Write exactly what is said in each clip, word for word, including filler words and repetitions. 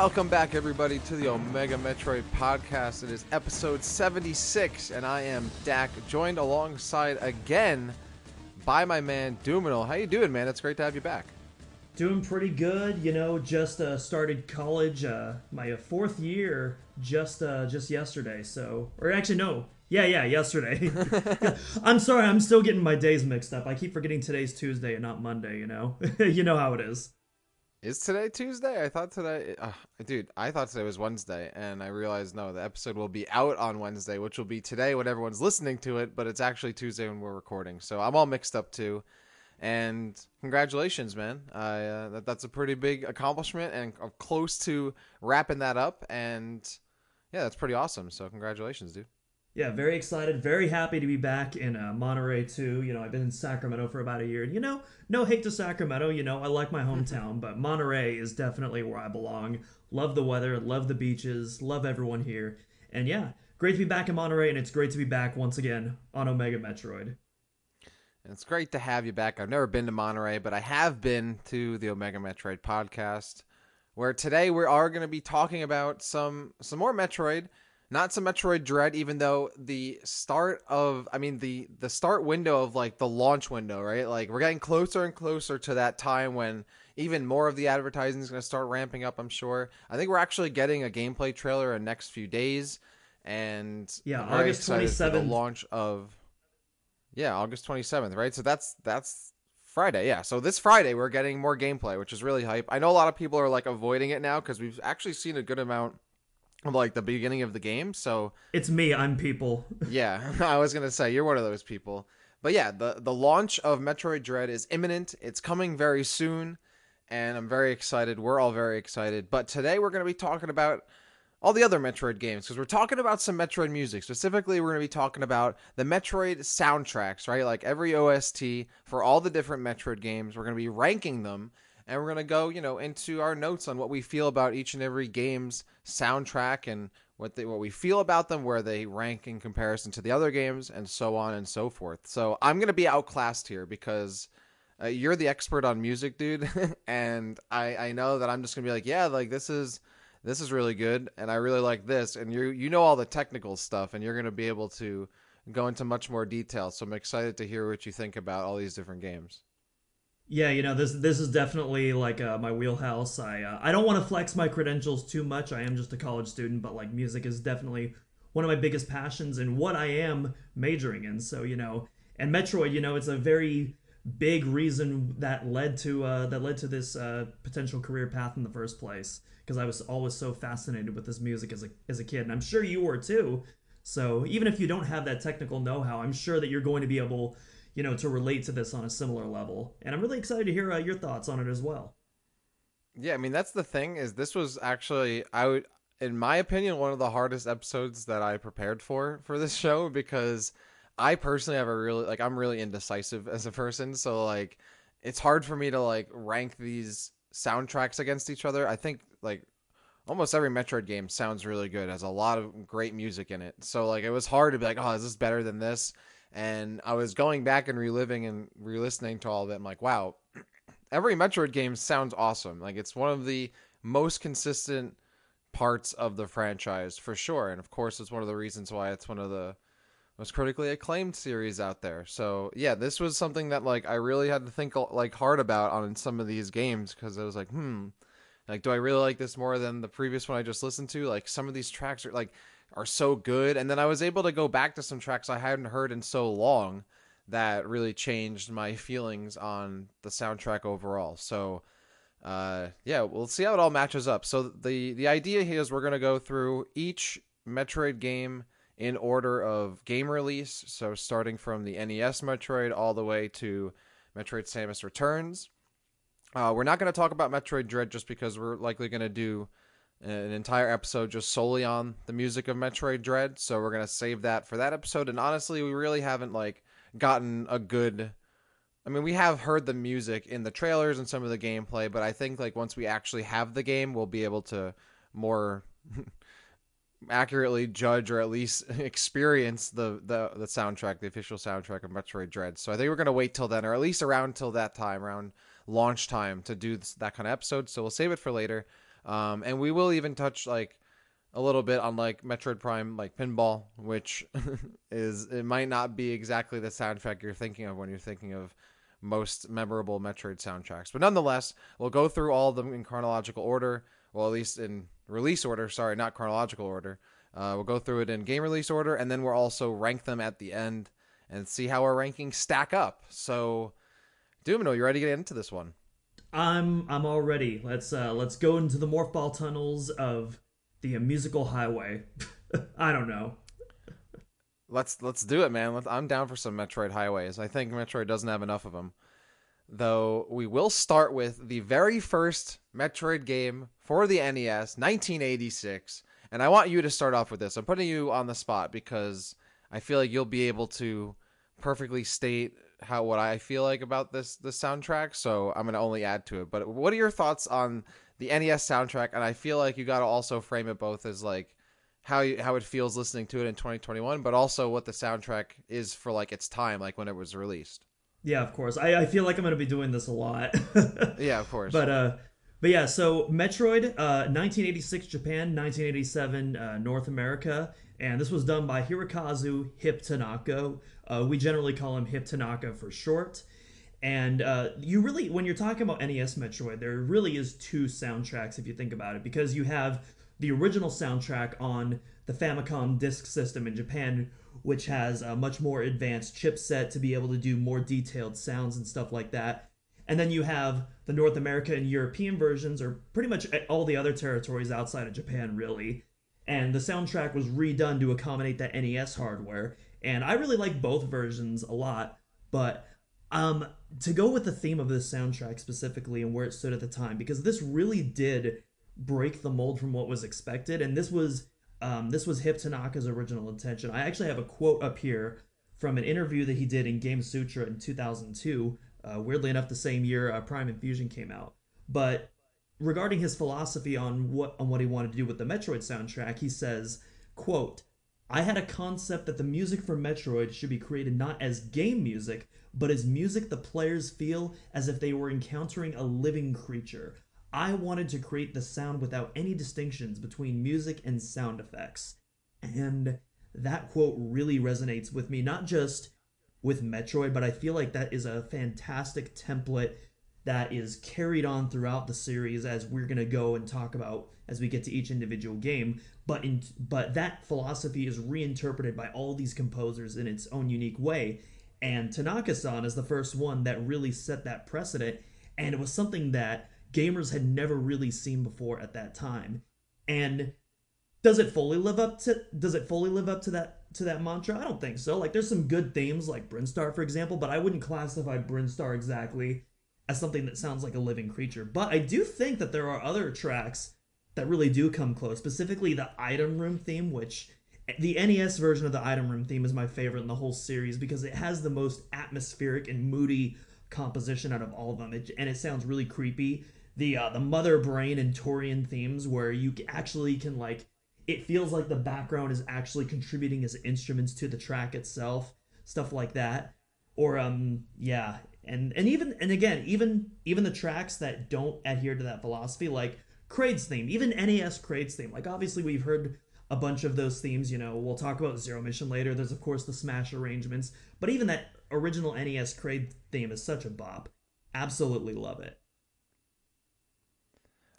Welcome back, everybody, to the Omega Metroid podcast. It is episode seventy-six, and I am Dak, joined alongside again by my man Doominal. How you doing, man? It's great to have you back. Doing pretty good, you know. Just uh, started college, uh, my fourth year, just uh, just yesterday. So, or actually, no, yeah, yeah, yesterday. I'm sorry, I'm still getting my days mixed up. I keep forgetting today's Tuesday and not Monday. You know, you know how it is. Is today Tuesday? I thought today... Uh, dude, I thought today was Wednesday, and I realized, no, the episode will be out on Wednesday, which will be today when everyone's listening to it, but it's actually Tuesday when we're recording, so I'm all mixed up, too. And congratulations, man. Uh, uh, that, that's a pretty big accomplishment, and I'm close to wrapping that up, and yeah, that's pretty awesome, so congratulations, dude. Yeah, very excited, very happy to be back in uh, Monterey, too. You know, I've been in Sacramento for about a year. And, you know, no hate to Sacramento. You know, I like my hometown, but Monterey is definitely where I belong. Love the weather, love the beaches, love everyone here. And, yeah, great to be back in Monterey, and it's great to be back once again on Omega Metroid. And it's great to have you back. I've never been to Monterey, but I have been to the Omega Metroid podcast, where today we are going to be talking about some some more Metroid. Not some Metroid Dread, even though the start of, I mean, the, the start window of, like, the launch window, right? Like, we're getting closer and closer to that time when even more of the advertising is going to start ramping up, I'm sure. I think we're actually getting a gameplay trailer in the next few days. And yeah, August twenty-seventh. The launch of, yeah, August twenty-seventh, right? So that's, that's Friday, yeah. So this Friday, we're getting more gameplay, which is really hype. I know a lot of people are, like, avoiding it now because we've actually seen a good amount of, like, the beginning of the game, so... It's me, I'm people. Yeah, I was gonna say, you're one of those people. But yeah, the, the launch of Metroid Dread is imminent, it's coming very soon, and I'm very excited, we're all very excited. But today we're gonna be talking about all the other Metroid games, because we're talking about some Metroid music. Specifically, we're gonna be talking about the Metroid soundtracks, right? Like, every O S T for all the different Metroid games, we're gonna be ranking them. And we're going to go, you know, into our notes on what we feel about each and every game's soundtrack and what they, what we feel about them, where they rank in comparison to the other games, and so on and so forth. So I'm going to be outclassed here because uh, you're the expert on music, dude. And I, I know that I'm just going to be like, yeah, like this is this is really good. And I really like this. And you you know all the technical stuff, and you're going to be able to go into much more detail. So I'm excited to hear what you think about all these different games. Yeah, you know, this this is definitely, like, uh, my wheelhouse. I uh, I don't want to flex my credentials too much. I am just a college student, but, like, music is definitely one of my biggest passions and what I am majoring in. So, you know, and Metroid, you know, it's a very big reason that led to uh, that led to this uh, potential career path in the first place, because I was always so fascinated with this music as a as a kid, and I'm sure you were too. So even if you don't have that technical know-how, I'm sure that you're going to be able, you know, to relate to this on a similar level. And I'm really excited to hear uh, your thoughts on it as well. Yeah, I mean, that's the thing is this was actually, I would, in my opinion, one of the hardest episodes that I prepared for, for this show, because I personally have a really, like, I'm really indecisive as a person. So, like, it's hard for me to, like, rank these soundtracks against each other. I think, like, almost every Metroid game sounds really good, has a lot of great music in it. So, like, it was hard to be like, oh, is this better than this? And I was going back and reliving and re-listening to all of it. I'm like, wow, every Metroid game sounds awesome. Like, it's one of the most consistent parts of the franchise for sure. And of course, it's one of the reasons why it's one of the most critically acclaimed series out there. So yeah, this was something that, like, I really had to think, like, hard about on some of these games, because I was like, hmm, like, do I really like this more than the previous one I just listened to? Like, some of these tracks are like, are so good. And then I was able to go back to some tracks I hadn't heard in so long that really changed my feelings on the soundtrack overall. So, uh, yeah, we'll see how it all matches up. So the, the idea here is we're going to go through each Metroid game in order of game release. So starting from the N E S Metroid all the way to Metroid Samus Returns. Uh, we're not going to talk about Metroid Dread just because we're likely going to do an entire episode just solely on the music of Metroid Dread, so we're going to save that for that episode. And honestly, we really haven't, like, gotten a good, I mean, we have heard the music in the trailers and some of the gameplay, but I think, like, once we actually have the game, we'll be able to more accurately judge or at least experience the, the the soundtrack, the official soundtrack of Metroid Dread. So I think we're going to wait till then, or at least around till that time, around launch time, to do this, that kind of episode. So we'll save it for later. Um, and we will even touch like a little bit on like Metroid Prime, like Pinball, which is, it might not be exactly the soundtrack you're thinking of when you're thinking of most memorable Metroid soundtracks. But nonetheless, we'll go through all of them in chronological order. Well, at least in release order. Sorry, not chronological order. Uh, we'll go through it in game release order, and then we'll also rank them at the end and see how our rankings stack up. So, Doominal, you ready to get into this one? I'm I'm all ready. Let's uh, let's go into the morph ball tunnels of the musical highway. I don't know. Let's let's do it, man. Let's, I'm down for some Metroid highways. I think Metroid doesn't have enough of them. Though we will start with the very first Metroid game for the N E S, nineteen eighty-six. And I want you to start off with this. I'm putting you on the spot because I feel like you'll be able to perfectly state how what I feel like about this this soundtrack. So I'm going to only add to it. But what are your thoughts on the N E S soundtrack? And I feel like you got to also frame it both as like, how you, how it feels listening to it in twenty twenty-one, but also what the soundtrack is for like its time, like when it was released. Yeah, of course. I, I feel like I'm going to be doing this a lot. Yeah, of course. But uh, but yeah, so Metroid, uh, nineteen eighty-six Japan, nineteen eighty-seven uh, North America, and this was done by Hirokazu Hip Tanaka. Uh, we generally call him Hip Tanaka for short. And uh, you really, when you're talking about N E S Metroid, there really is two soundtracks if you think about it, because you have the original soundtrack on the Famicom disk system in Japan, which has a much more advanced chipset to be able to do more detailed sounds and stuff like that. And then you have the North America and European versions, or pretty much all the other territories outside of Japan, really. And the soundtrack was redone to accommodate that N E S hardware. And I really like both versions a lot, but um, to go with the theme of this soundtrack specifically and where it stood at the time, because this really did break the mold from what was expected, and this was um, this was Hip Tanaka's original intention. I actually have a quote up here from an interview that he did in Game Sutra in two thousand two, uh, weirdly enough the same year uh, Prime and Fusion came out. But regarding his philosophy on what on what he wanted to do with the Metroid soundtrack, he says, quote, "I had a concept that the music for Metroid should be created not as game music, but as music the players feel as if they were encountering a living creature. I wanted to create the sound without any distinctions between music and sound effects." And that quote really resonates with me, not just with Metroid, but I feel like that is a fantastic template that is carried on throughout the series, as we're going to go and talk about as we get to each individual game. But in, but that philosophy is reinterpreted by all these composers in its own unique way. And Tanaka-san is the first one that really set that precedent. And it was something that gamers had never really seen before at that time. And does it fully live up to does it fully live up to that to that mantra? I don't think so. Like, there's some good themes like Brinstar, for example, but I wouldn't classify Brinstar exactly as something that sounds like a living creature. But I do think that there are other tracks that really do come close, specifically the Item Room theme, which the N E S version of the Item Room theme is my favorite in the whole series because it has the most atmospheric and moody composition out of all of them. It, and it sounds really creepy. The uh, the Mother Brain and Torian themes, where you actually can, like, it feels like the background is actually contributing as instruments to the track itself, stuff like that. Or um yeah, and and even and again even even the tracks that don't adhere to that philosophy, like Kraid's theme, even N E S Kraid's theme. Like, obviously we've heard a bunch of those themes. You know, we'll talk about Zero Mission later. There's of course the Smash arrangements, but even that original N E S Kraid theme is such a bop. Absolutely love it.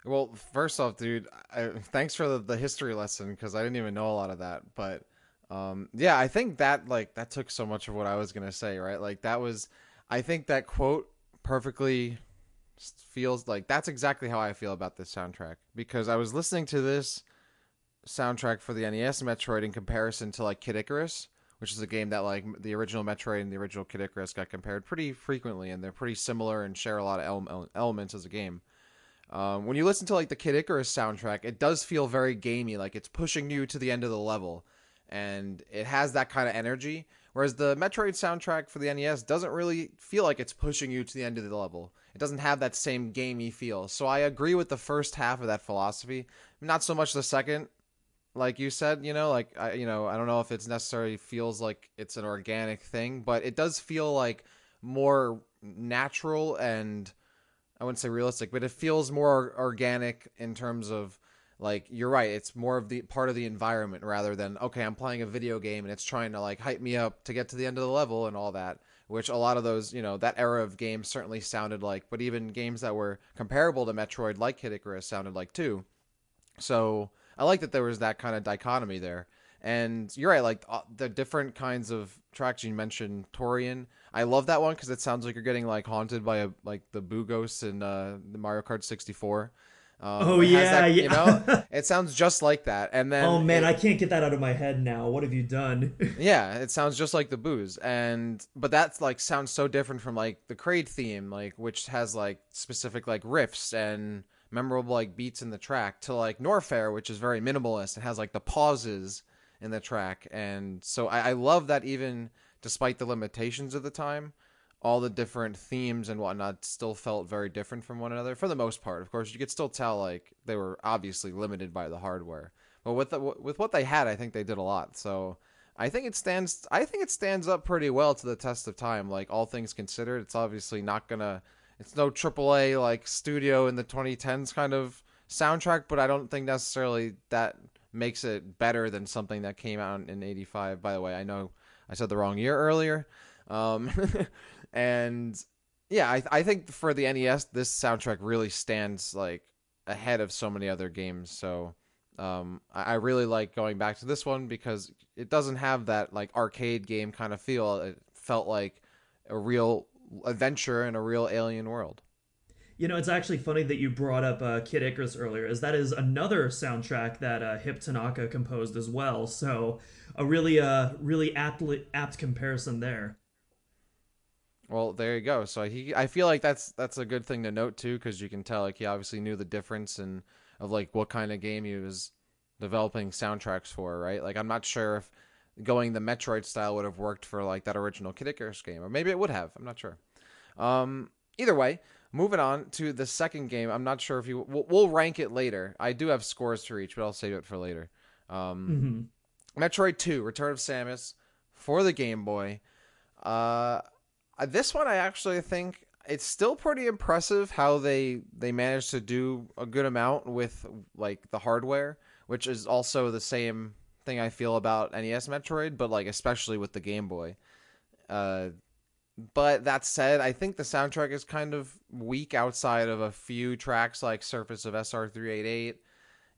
Well, first off, dude, I, thanks for the, the history lesson, because I didn't even know a lot of that. But um, yeah, I think that like that took so much of what I was going to say, right? Like, that was, I think that quote perfectly feels like that's exactly how I feel about this soundtrack, because I was listening to this soundtrack for the N E S Metroid in comparison to like Kid Icarus, which is a game that like the original Metroid and the original Kid Icarus got compared pretty frequently, and they're pretty similar and share a lot of ele- elements as a game. Um, when you listen to like the Kid Icarus soundtrack, it does feel very gamey, like it's pushing you to the end of the level, and it has that kind of energy. Whereas the Metroid soundtrack for the N E S doesn't really feel like it's pushing you to the end of the level. It doesn't have that same gamey feel. So I agree with the first half of that philosophy, not so much the second, like you said. You know, like I, you know, I don't know if it's necessarily feels like it's an organic thing, but it does feel like more natural and I wouldn't say realistic, but it feels more organic in terms of, like, you're right, it's more of the part of the environment rather than, okay, I'm playing a video game and it's trying to, like, hype me up to get to the end of the level and all that, which a lot of those, you know, that era of games certainly sounded like, but even games that were comparable to Metroid, like Kid Icarus, sounded like too. So I like that there was that kind of dichotomy there. And you're right, like, uh, the different kinds of tracks you mentioned, Torian, I love that one because it sounds like you're getting, like, haunted by, a like, the Boo Ghosts in uh, the Mario Kart sixty-four. Um, oh, yeah, that, yeah. You know, it sounds just like that. And then, oh, man, it, I can't get that out of my head now. What have you done? Yeah, it sounds just like the booze. And but that's, like, sounds so different from, like, the Kraid theme, like, which has, like, specific, like, riffs and memorable, like, beats in the track, to, like, Norfair, which is very minimalist. It has, like, the pauses in the track. And so I, I love that even despite the limitations of the time, all the different themes and whatnot still felt very different from one another for the most part. Of course, you could still tell, like, they were obviously limited by the hardware, but with the, with what they had, I think they did a lot. So I think it stands, I think it stands up pretty well to the test of time. Like, all things considered, it's obviously not gonna, it's no triple A like studio in the twenty tens kind of soundtrack, but I don't think necessarily that makes it better than something that came out in eighty-five. By the way, I know I said the wrong year earlier. Um, and yeah, I, th I think for the N E S, this soundtrack really stands, like, ahead of so many other games. So, um, I, I really like going back to this one because it doesn't have that, like, arcade game kind of feel. It felt like a real adventure in a real alien world. You know, it's actually funny that you brought up uh, Kid Icarus earlier, as that is another soundtrack that uh, Hip Tanaka composed as well. So a really, uh, really apt, apt comparison there. Well, there you go. So he, I feel like that's that's a good thing to note too, because you can tell, like, he obviously knew the difference in of, like, what kind of game he was developing soundtracks for, right? Like, I'm not sure if going the Metroid style would have worked for, like, that original Kid Icarus game, or maybe it would have. I'm not sure. Um, either way. Moving on to the second game, I'm not sure if you... We'll, we'll rank it later. I do have scores for each, but I'll save it for later. Um, mm-hmm. Metroid two, Return of Samus, for the Game Boy. Uh, this one, I actually think it's still pretty impressive how they, they managed to do a good amount with, like, the hardware, which is also the same thing I feel about N E S Metroid, but, like, especially with the Game Boy. Uh... But that said, I think the soundtrack is kind of weak outside of a few tracks like Surface of S R three eighty-eight,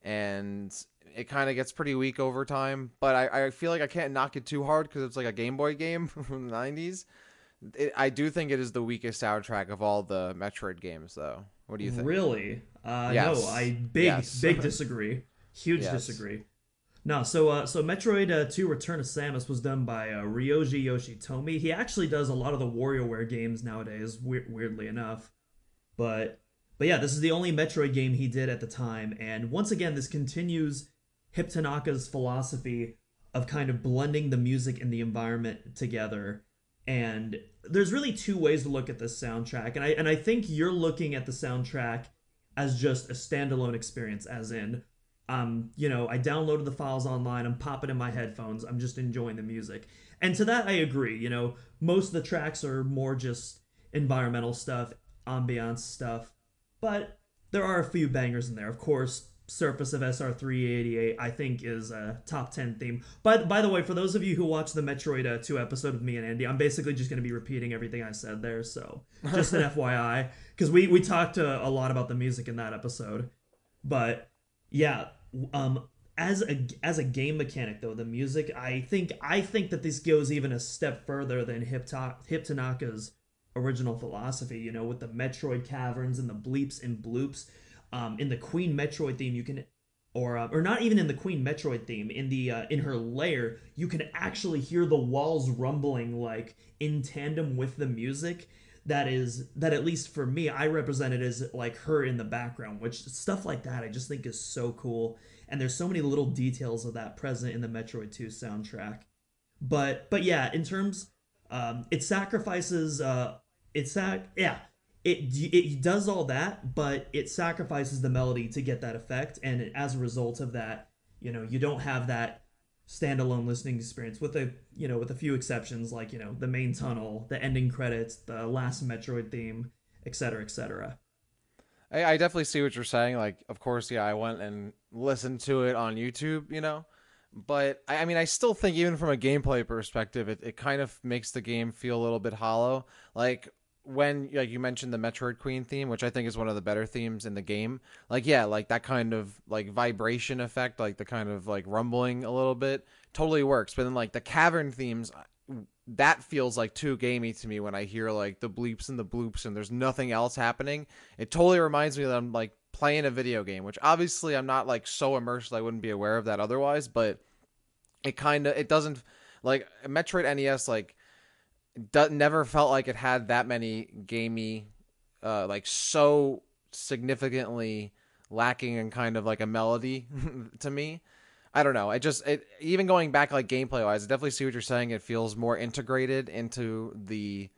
and it kind of gets pretty weak over time. But I, I feel like I can't knock it too hard because it's like a Game Boy game from the nineties. It, I do think it is the weakest soundtrack of all the Metroid games, though. What do you think? Really? Uh, yes. No, I big, yes. big disagree. Huge yes. disagree. No, so uh, so Metroid uh, two Return of Samus was done by uh, Ryoji Yoshitomi. He actually does a lot of the WarioWare games nowadays, we weirdly enough. But but yeah, this is the only Metroid game he did at the time. And once again, this continues Hip Tanaka's philosophy of kind of blending the music and the environment together. And there's really two ways to look at this soundtrack. And I, and I think you're looking at the soundtrack as just a standalone experience, as in... Um, you know, I downloaded the files online, I'm popping in my headphones, I'm just enjoying the music. And to that, I agree. You know, most of the tracks are more just environmental stuff, ambiance stuff, but there are a few bangers in there. Of course, Surface of S R three eighty-eight, I think, is a top ten theme. But, by the way, for those of you who watched the Metroid uh, two episode with me and Andy, I'm basically just going to be repeating everything I said there, so just an F Y I, because we, we talked uh, a lot about the music in that episode, but... Yeah, um, as a as a game mechanic though, the music, I think I think that this goes even a step further than Hip, Ta Hip Tanaka's original philosophy. You know, with the Metroid caverns and the bleeps and bloops, um, in the Queen Metroid theme, you can, or uh, or not even in the Queen Metroid theme, in the uh, in her lair, you can actually hear the walls rumbling, like, in tandem with the music. That is, that at least for me, I represent it as, like, her in the background, which stuff like that I just think is so cool. And there's so many little details of that present in the Metroid two soundtrack. But, but yeah, in terms, um, it sacrifices, uh, it sac, yeah, it, it does all that, but it sacrifices the melody to get that effect. And as a result of that, you know, you don't have that standalone listening experience, with a you know with a few exceptions, like, you know the main tunnel, the ending credits, the last Metroid theme, etc, etc. I, I definitely see what you're saying. Like, of course, yeah, I went and listened to it on YouTube, you know. But, I mean, I still think even from a gameplay perspective, it, it kind of makes the game feel a little bit hollow. Like, when like you mentioned the Metroid Queen theme, which I think is one of the better themes in the game. Like, yeah, like that kind of like vibration effect, like the kind of like rumbling a little bit, totally works. But then like the cavern themes, that feels like too gamey to me when I hear like the bleeps and the bloops and there's nothing else happening. It totally reminds me that I'm like playing a video game, which obviously I'm not like so immersed I wouldn't be aware of that otherwise, but it kind of, it doesn't like Metroid N E S, like do, never felt like it had that many gamey, uh, like so significantly lacking in kind of like a melody to me. I don't know. I just, it, even going back like gameplay wise, I definitely see what you're saying. It feels more integrated into the,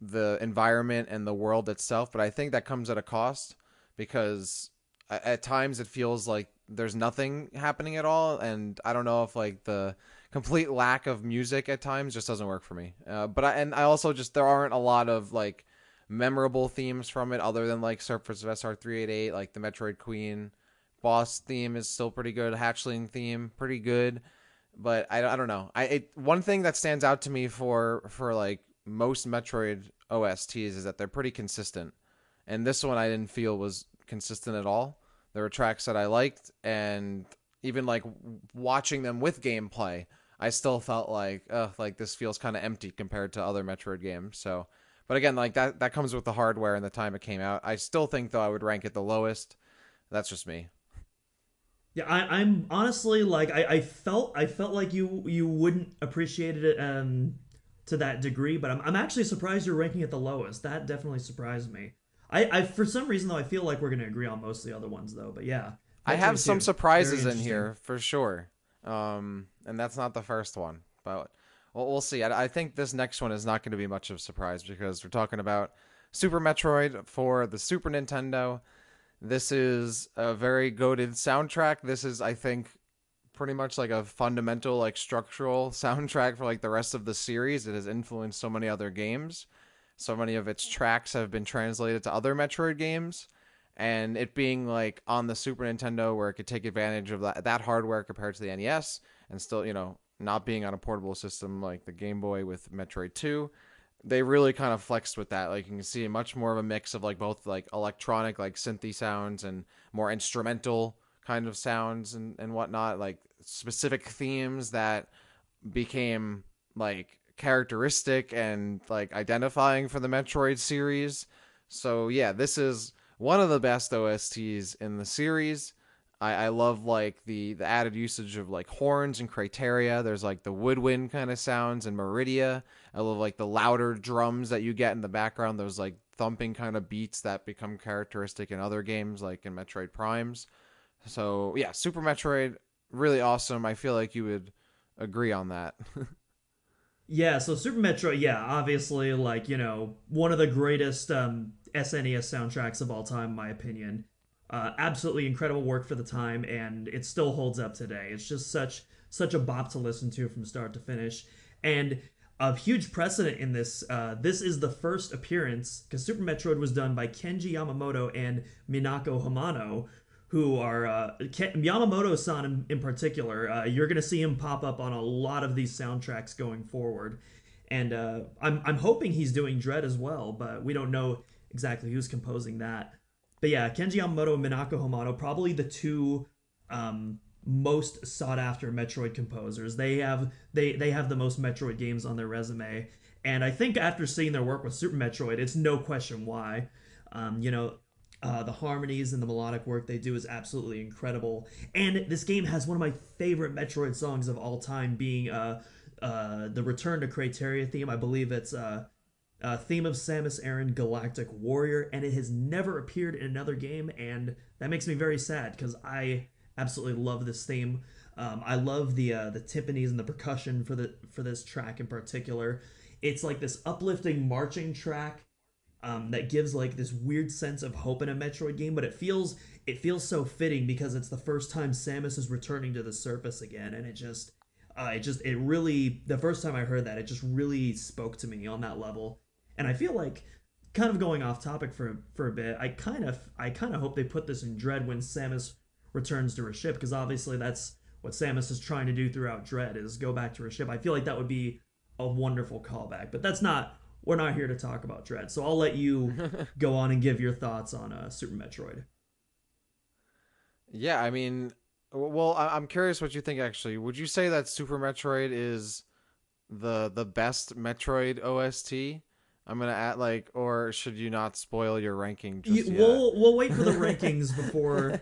the environment and the world itself. But I think that comes at a cost, because at times it feels like there's nothing happening at all. And I don't know if like the complete lack of music at times just doesn't work for me. Uh, but I, and I also just, there aren't a lot of like memorable themes from it other than like Surface of S R three eighty-eight, like the Metroid Queen boss theme is still pretty good. Hatchling theme, pretty good. But I, I don't know. I, it, one thing that stands out to me for, for like most Metroid O S Ts is that they're pretty consistent. And this one I didn't feel was consistent at all. There were tracks that I liked, and even like watching them with gameplay, I still felt like, uh, like this feels kind of empty compared to other Metroid games. So, but again, like that, that comes with the hardware and the time it came out. I still think though I would rank it the lowest. That's just me. Yeah, I, I'm honestly like I, I felt I felt like you you wouldn't appreciate it um to that degree, but I'm I'm actually surprised you're ranking it the lowest. That definitely surprised me. I, I for some reason though I feel like we're gonna agree on most of the other ones though, but yeah, I have some surprises in here for sure, um, and that's not the first one, but we'll, we'll see. I, I think this next one is not going to be much of a surprise because we're talking about Super Metroid for the Super Nintendo. This is a very goated soundtrack. This is, I think, pretty much like a fundamental, like structural soundtrack for like the rest of the series. It has influenced so many other games. So many of its tracks have been translated to other Metroid games, and it being like on the Super Nintendo where it could take advantage of that, that hardware compared to the N E S, and still, you know, not being on a portable system like the Game Boy with Metroid two, they really kind of flexed with that. Like you can see much more of a mix of like both like electronic, like synthy sounds and more instrumental kind of sounds and, and whatnot, like specific themes that became like characteristic and like identifying for the Metroid series. So yeah, this is one of the best O S Ts in the series. I, I love like the the added usage of like horns and criteria. There's like the woodwind kind of sounds and meridia. I love like the louder drums that you get in the background, those like thumping kind of beats that become characteristic in other games like in Metroid Primes. So yeah, Super Metroid, really awesome. I feel like you would agree on that. Yeah, so Super Metroid, yeah, obviously, like, you know, one of the greatest um, S N E S soundtracks of all time, in my opinion. Uh, absolutely incredible work for the time, and it still holds up today. It's just such such a bop to listen to from start to finish. And a huge precedent in this, uh, this is the first appearance, because Super Metroid was done by Kenji Yamamoto and Minako Hamano, who are, uh, Yamamoto-san in, in particular, uh, you're going to see him pop up on a lot of these soundtracks going forward. And uh, I'm I'm hoping he's doing Dread as well, but we don't know exactly who's composing that. But yeah, Kenji Yamamoto and Minako Hamano, probably the two um, most sought-after Metroid composers. They have they they have the most Metroid games on their resume. And I think after seeing their work with Super Metroid, it's no question why. Um, you know... Uh, the harmonies and the melodic work they do is absolutely incredible. And this game has one of my favorite Metroid songs of all time, being uh, uh, the Return to Criteria theme. I believe it's uh, a theme of Samus Aran Galactic Warrior, and it has never appeared in another game, and that makes me very sad because I absolutely love this theme. Um, I love the uh, the timpanis and the percussion for the for this track in particular. It's like this uplifting marching track Um, that gives like this weird sense of hope in a Metroid game, but it feels it feels so fitting because it's the first time Samus is returning to the surface again, and it just uh, it just it really the first time I heard that, it just really spoke to me on that level. And I feel like kind of going off topic for for a bit, I kind of I kind of hope they put this in Dread when Samus returns to her ship, because obviously that's what Samus is trying to do throughout Dread, is go back to her ship. I feel like that would be a wonderful callback, but that's not. We're not here to talk about Dread, so I'll let you go on and give your thoughts on uh, Super Metroid. Yeah, I mean, well, I'm curious what you think, actually. Would you say that Super Metroid is the the best Metroid O S T? I'm going to add, like, or should you not spoil your ranking just you, yet? We'll, we'll wait for the rankings before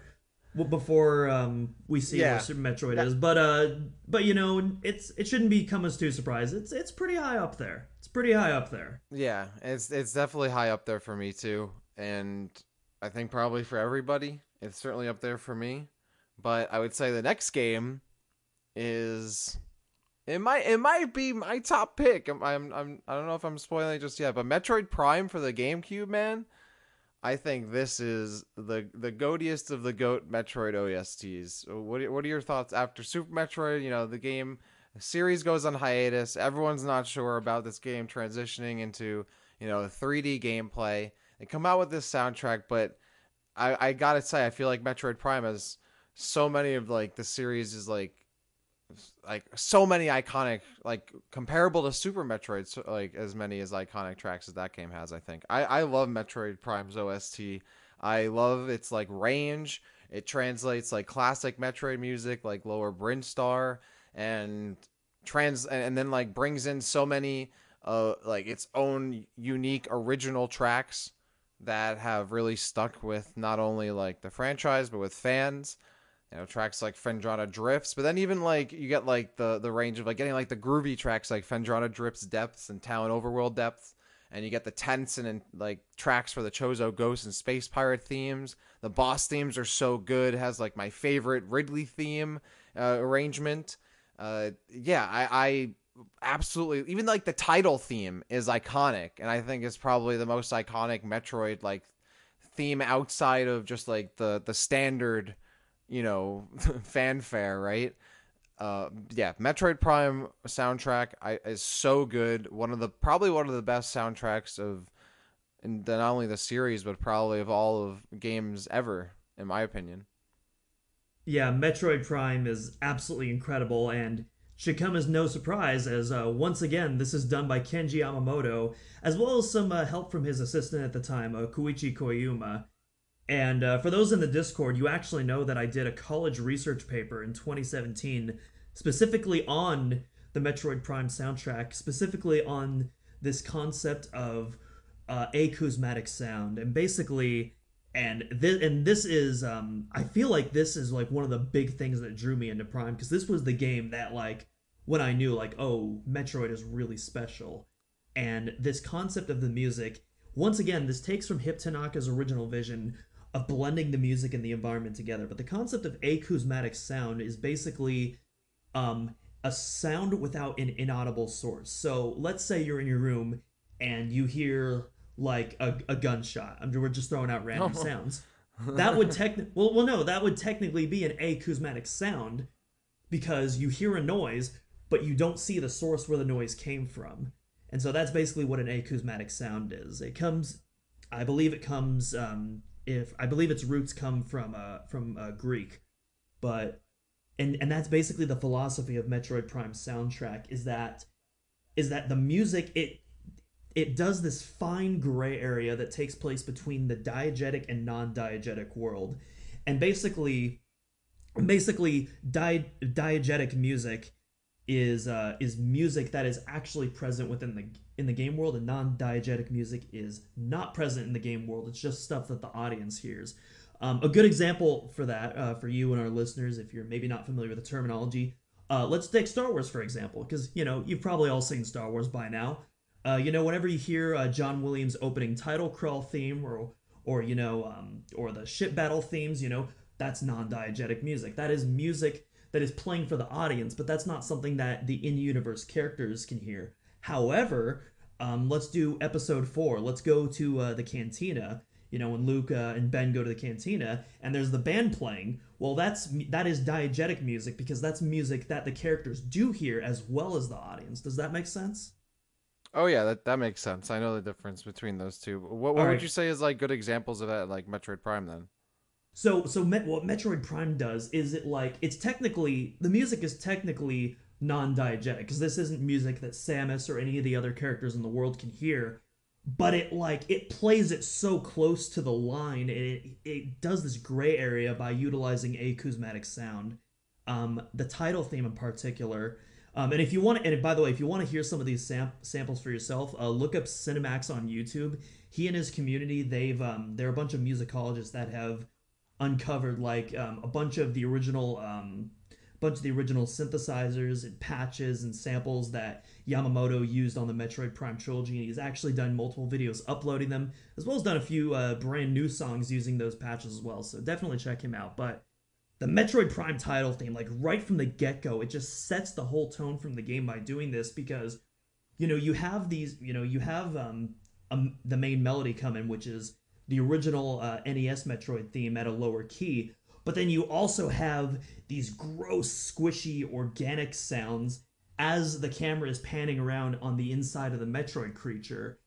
before um, we see yeah. where Super Metroid that, is. But, uh, but you know, it's it shouldn't be come as too surprised. It's, it's pretty high up there. It's pretty high up there. Yeah, it's, it's definitely high up there for me, too. And I think probably for everybody. It's certainly up there for me, but I would say the next game is it might it might be my top pick. I'm I'm, I'm I don't know if I'm spoiling it just yet, but Metroid Prime for the GameCube, man. I think this is the the goatiest of the goat Metroid O S Ts. What what are your thoughts after Super Metroid? You know, the game series goes on hiatus. Everyone's not sure about this game transitioning into, you know, three D gameplay. They come out with this soundtrack, but I, I gotta say, I feel like Metroid Prime has so many of, like, the series is, like, like so many iconic, like, comparable to Super Metroid, so, like, as many as iconic tracks as that game has, I think. I, I love Metroid Prime's O S T. I love its, like, range. It translates, like, classic Metroid music, like Lower Brinstar, and trans and then, like, brings in so many, uh, like, its own unique original tracks that have really stuck with not only, like, the franchise, but with fans, you know, tracks like Fendrana Drifts, but then even, like, you get, like, the, the range of, like, getting, like, the groovy tracks like Fendrana Drifts Depths and Talon Overworld Depths, and you get the tense and, and, like, tracks for the Chozo Ghost and Space Pirate themes. The boss themes are so good. It has, like, my favorite Ridley theme uh, arrangement. Uh, yeah, I... I absolutely, even like the title theme is iconic, and I think it's probably the most iconic Metroid, like, theme outside of just, like, the the standard, you know, fanfare, right? Uh yeah, Metroid Prime soundtrack I, is so good. One of the probably one of the best soundtracks of, and not only the series, but probably of all of games ever, in my opinion. Yeah, Metroid Prime is absolutely incredible, and should come as no surprise, as uh, once again, this is done by Kenji Yamamoto, as well as some uh, help from his assistant at the time, uh, Koichi Koyama. And uh, for those in the Discord, you actually know that I did a college research paper in twenty seventeen, specifically on the Metroid Prime soundtrack, specifically on this concept of uh, acousmatic sound. And basically, and this, and this is, um, I feel like this is, like, one of the big things that drew me into Prime, because this was the game that, like, when I knew, like, oh, Metroid is really special. And this concept of the music, once again, this takes from Hip Tanaka's original vision of blending the music and the environment together. But the concept of acousmatic sound is basically um, a sound without an inaudible source. So let's say you're in your room and you hear, like, a, a gunshot. I'm, we're just throwing out random oh. sounds. That would technically... Well, well, no, that would technically be an acousmatic sound, because you hear a noise, but you don't see the source where the noise came from. And so that's basically what an acousmatic sound is. It comes... I believe it comes... Um, if I believe its roots come from uh, from uh, Greek. But... And, and that's basically the philosophy of Metroid Prime's soundtrack, is that... Is that the music... It... It does this fine gray area that takes place between the diegetic and non-diegetic world. And basically, basically die, diegetic music is uh, is music that is actually present within the in the game world, and non-diegetic music is not present in the game world. It's just stuff that the audience hears. Um, a good example for that, uh, for you and our listeners, if you're maybe not familiar with the terminology, uh, let's take Star Wars, for example, because, you know, you've probably all seen Star Wars by now. Uh, you know, whenever you hear uh, John Williams' opening title crawl theme, or, or you know, um, or the ship battle themes, you know, that's non-diegetic music. That is music that is playing for the audience, but that's not something that the in-universe characters can hear. However, um, let's do episode four. Let's go to uh, the cantina, you know, when Luke uh, and Ben go to the cantina, and there's the band playing. Well, that's that is diegetic music, because that's music that the characters do hear as well as the audience. Does that make sense? Oh yeah, that, that makes sense. I know the difference between those two. What, what would right. you say is like good examples of that, like Metroid Prime then? So so Met, what Metroid Prime does is it like it's technically the music is technically non-diegetic because this isn't music that Samus or any of the other characters in the world can hear, but it like it plays it so close to the line and it it does this gray area by utilizing acousmatic sound. Um, the title theme in particular. Um, and if you want, to, and by the way, if you want to hear some of these sam- samples for yourself, uh, look up Cynemax on YouTube. He and his community, they've um, they're a bunch of musicologists that have uncovered like um, a bunch of the original, um, bunch of the original synthesizers and patches and samples that Yamamoto used on the Metroid Prime trilogy. And he's actually done multiple videos uploading them, as well as done a few uh, brand new songs using those patches as well. So definitely check him out. But the Metroid Prime title theme, like right from the get-go, it just sets the whole tone from the game by doing this because, you know, you have these, you know, you have um, um the main melody come in, which is the original uh, N E S Metroid theme at a lower key, but then you also have these gross, squishy, organic sounds as the camera is panning around on the inside of the Metroid creature.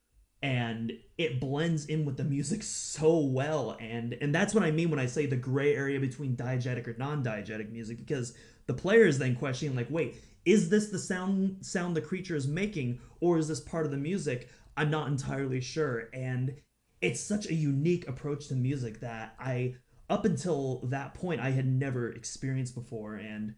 And it blends in with the music so well, and and that's what I mean when I say the gray area between diegetic or non-diegetic music, because the player is then questioning, like, wait, is this the sound sound the creature is making, or is this part of the music? I'm not entirely sure, and it's such a unique approach to music that I, up until that point, I had never experienced before, and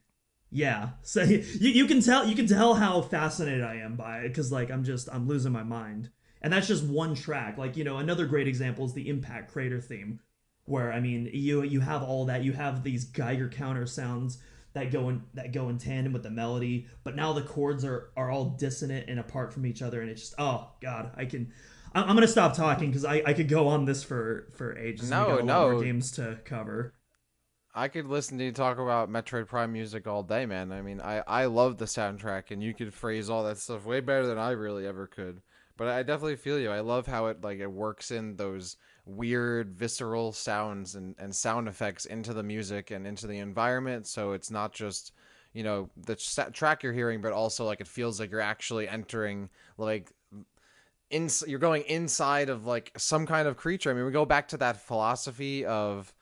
yeah, so you, you can tell you can tell how fascinated I am by it, because like I'm just I'm losing my mind. And that's just one track. Like, you know, another great example is the Impact Crater theme, where I mean, you you have all that. You have these Geiger counter sounds that go in that go in tandem with the melody, but now the chords are are all dissonant and apart from each other, and it's just oh god, I can. I'm, I'm gonna stop talking because I, I could go on this for for ages. No, we got a no lot more games to cover. I could listen to you talk about Metroid Prime music all day, man. I mean, I I love the soundtrack, and you could phrase all that stuff way better than I really ever could. But I definitely feel you. I love how it like it works in those weird visceral sounds and, and sound effects into the music and into the environment. So it's not just, you know, the track you're hearing, but also like it feels like you're actually entering like in, you're going inside of like some kind of creature. I mean, we go back to that philosophy of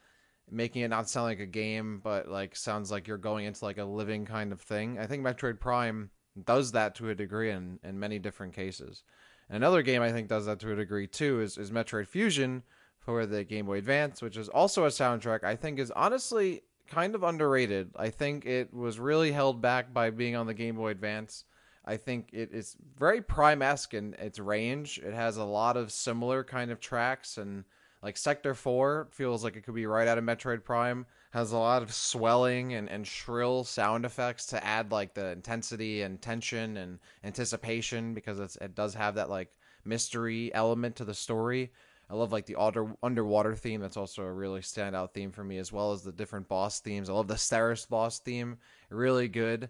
making it not sound like a game, but like sounds like you're going into like a living kind of thing. I think Metroid Prime does that to a degree in, in many different cases. Another game I think does that to a degree too is, is Metroid Fusion for the Game Boy Advance, which is also a soundtrack I think is honestly kind of underrated. I think it was really held back by being on the Game Boy Advance. I think it is very Prime-esque in its range. It has a lot of similar kind of tracks, and like Sector four feels like it could be right out of Metroid Prime. Has a lot of swelling and, and shrill sound effects to add like the intensity and tension and anticipation, because it's, it does have that like mystery element to the story. I love like the under, underwater theme. That's also a really standout theme for me, as well as the different boss themes. I love the Steris boss theme. Really good.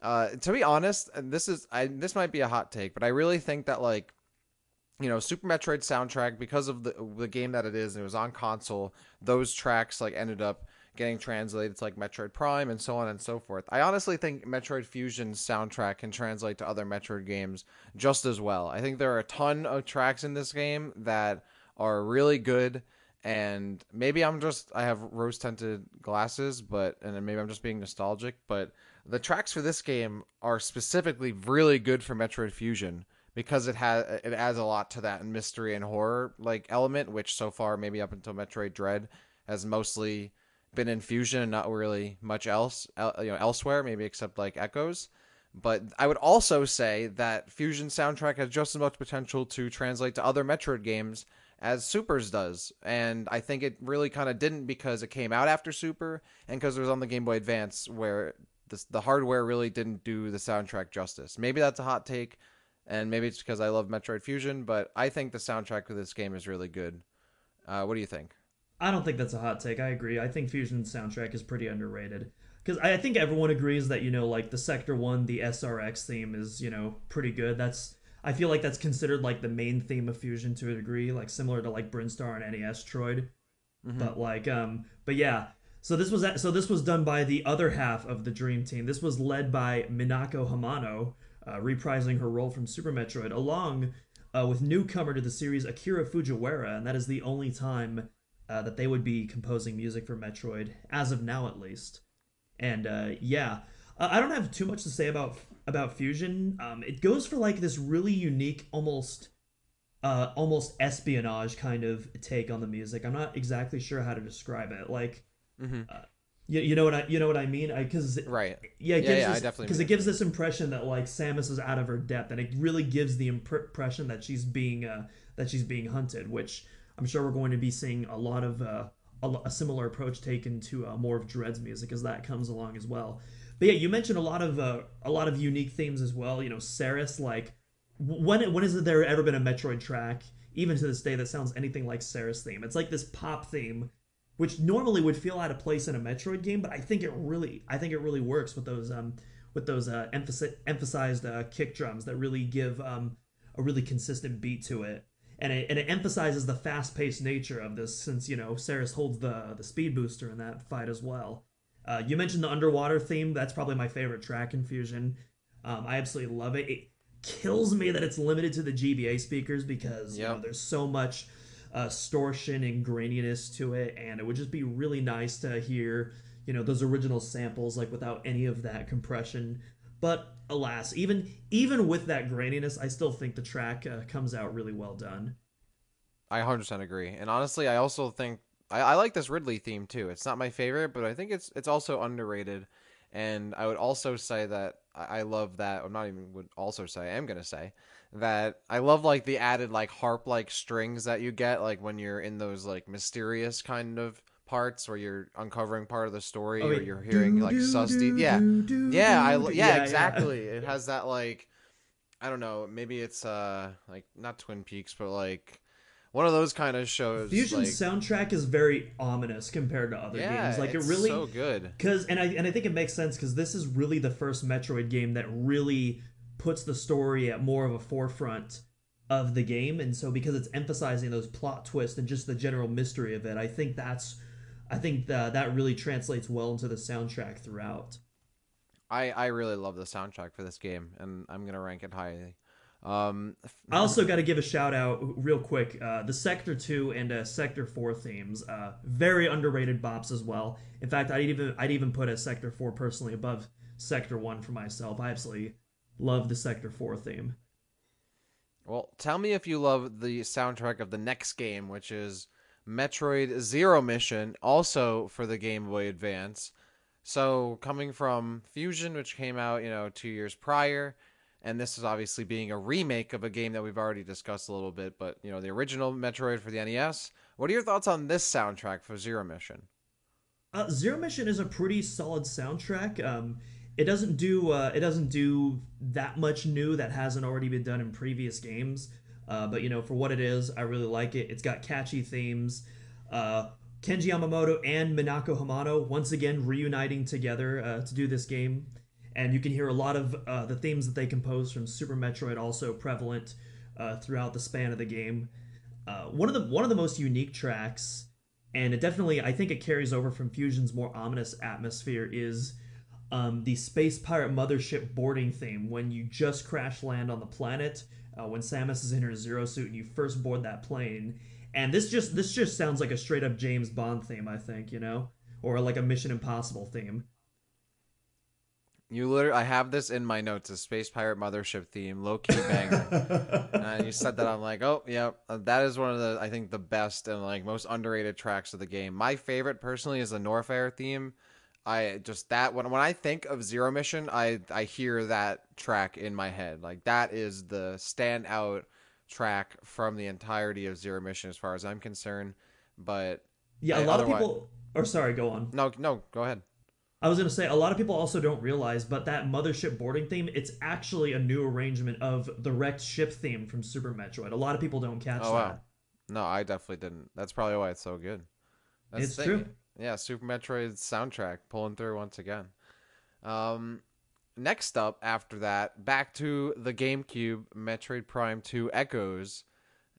Uh, to be honest, and this is I, this might be a hot take, but I really think that like, you know, Super Metroid soundtrack, because of the the game that it is, and it was on console, those tracks like ended up getting translated to like Metroid Prime and so on and so forth. I honestly think Metroid Fusion's soundtrack can translate to other Metroid games just as well. I think there are a ton of tracks in this game that are really good, and maybe I'm just, I have rose tinted glasses, but, and then maybe I'm just being nostalgic, but the tracks for this game are specifically really good for Metroid Fusion, because it has it adds a lot to that mystery and horror like element, which so far, maybe up until Metroid Dread, has mostly been in Fusion and not really much else, you know, elsewhere, maybe except like Echoes. But I would also say that Fusion soundtrack has just as much potential to translate to other Metroid games as Super's does, and I think it really kind of didn't, because it came out after Super and because it was on the Game Boy Advance, where the, the hardware really didn't do the soundtrack justice. Maybe that's a hot take, and maybe it's because I love Metroid Fusion, but I think the soundtrack for this game is really good. Uh, what do you think? I don't think that's a hot take. I agree. I think Fusion's soundtrack is pretty underrated, because I think everyone agrees that, you know, like the Sector one, the S R X theme is, you know, pretty good. That's, I feel like that's considered like the main theme of Fusion to a degree, like similar to like Brinstar and N E S Troid. Mm-hmm. But like, um, but yeah. So this was so this was done by the other half of the Dream Team. This was led by Minako Hamano, uh, reprising her role from Super Metroid, along uh, with newcomer to the series Akira Fujiwara, and that is the only time uh, that they would be composing music for Metroid, as of now at least. And uh, yeah, uh, I don't have too much to say about about Fusion. Um, it goes for like this really unique, almost uh, almost espionage kind of take on the music. I'm not exactly sure how to describe it. Like. Mm-hmm. Uh, You, you know what I you know what I mean? I, cause, right. Yeah, it yeah, gives yeah this, I definitely. Because it gives this impression that like Samus is out of her depth, and it really gives the imp- impression that she's being uh, that she's being hunted, which I'm sure we're going to be seeing a lot of uh, a, a similar approach taken to uh, more of Dread's music as that comes along as well. But yeah, you mentioned a lot of uh, a lot of unique themes as well. You know, Saris, like when when has there ever been a Metroid track, even to this day, that sounds anything like Saris' theme? It's like this pop theme, which normally would feel out of place in a Metroid game, but I think it really, I think it really works with those, um, with those uh, emphasis, emphasized uh, kick drums that really give um, a really consistent beat to it, and it, and it emphasizes the fast-paced nature of this, since you know Samus holds the the speed booster in that fight as well. Uh, you mentioned the underwater theme; that's probably my favorite track in Fusion. Um, I absolutely love it. It kills me that it's limited to the G B A speakers, because yep. you know, there's so much Uh, distortion and graininess to it, and it would just be really nice to hear, you know, those original samples like without any of that compression. But alas, even even with that graininess, I still think the track uh, comes out really well done. I one hundred percent agree, and honestly, I also think I, I like this Ridley theme too. It's not my favorite, but I think it's it's also underrated, and I would also say that I, I love that. I'm not even would also say I am gonna say. That I love, like the added like harp like strings that you get like when you're in those like mysterious kind of parts where you're uncovering part of the story, oh, or you're hearing do, like do, sus do, de- yeah. Do, do, yeah, I, yeah yeah exactly yeah. It has that like, I don't know, maybe it's uh like not Twin Peaks, but like one of those kind of shows. Fusion's like, soundtrack is very ominous compared to other yeah, games. Like it's it really so good because and I and I think it makes sense because this is really the first Metroid game that really puts the story at more of a forefront of the game, and so because it's emphasizing those plot twists and just the general mystery of it, I think that's, I think that that really translates well into the soundtrack throughout. I I really love the soundtrack for this game, and I'm gonna rank it highly. Um, I also got to give a shout out real quick. Uh, the Sector Two and uh, Sector Four themes, uh, very underrated bops as well. In fact, I'd even I'd even put a Sector Four personally above Sector One for myself. I absolutely love the Sector four theme. Well, tell me if you love the soundtrack of the next game, which is Metroid Zero Mission, also for the Game Boy Advance. So, coming from Fusion, which came out, you know, two years prior, and this is obviously being a remake of a game that we've already discussed a little bit, but, you know, the original Metroid for the N E S. What are your thoughts on this soundtrack for Zero Mission? Uh, Zero Mission is a pretty solid soundtrack. Um, It doesn't do uh, it doesn't do that much new that hasn't already been done in previous games, uh, but you know, for what it is, I really like it. It's got catchy themes. Uh, Kenji Yamamoto and Minako Hamano once again reuniting together uh, to do this game, and you can hear a lot of uh, the themes that they composed from Super Metroid also prevalent uh, throughout the span of the game. Uh, one of the one of the most unique tracks, and it definitely I think it carries over from Fusion's more ominous atmosphere is. Um, the Space Pirate Mothership boarding theme when you just crash land on the planet, uh, when Samus is in her Zero suit and you first board that plane. And this just this just sounds like a straight up James Bond theme, I think, you know, or like a Mission Impossible theme. You literally, I have this in my notes, a Space Pirate Mothership theme, low key banger. And you said that, I'm like, oh yeah, that is one of the I think the best and like most underrated tracks of the game. My favorite personally is the Norfair theme. I just that when when I think of Zero Mission, I, I hear that track in my head. Like that is the standout track from the entirety of Zero Mission, as far as I'm concerned. But yeah, a I, lot of people. Or sorry, go on. No, no, go ahead. I was gonna say a lot of people also don't realize, but that mothership boarding theme, it's actually a new arrangement of the wrecked ship theme from Super Metroid. A lot of people don't catch oh, that. Wow. No, I definitely didn't. That's probably why it's so good. That's it's true. Yeah, Super Metroid soundtrack pulling through once again. Um, next up, after that, back to the GameCube, Metroid Prime two Echoes.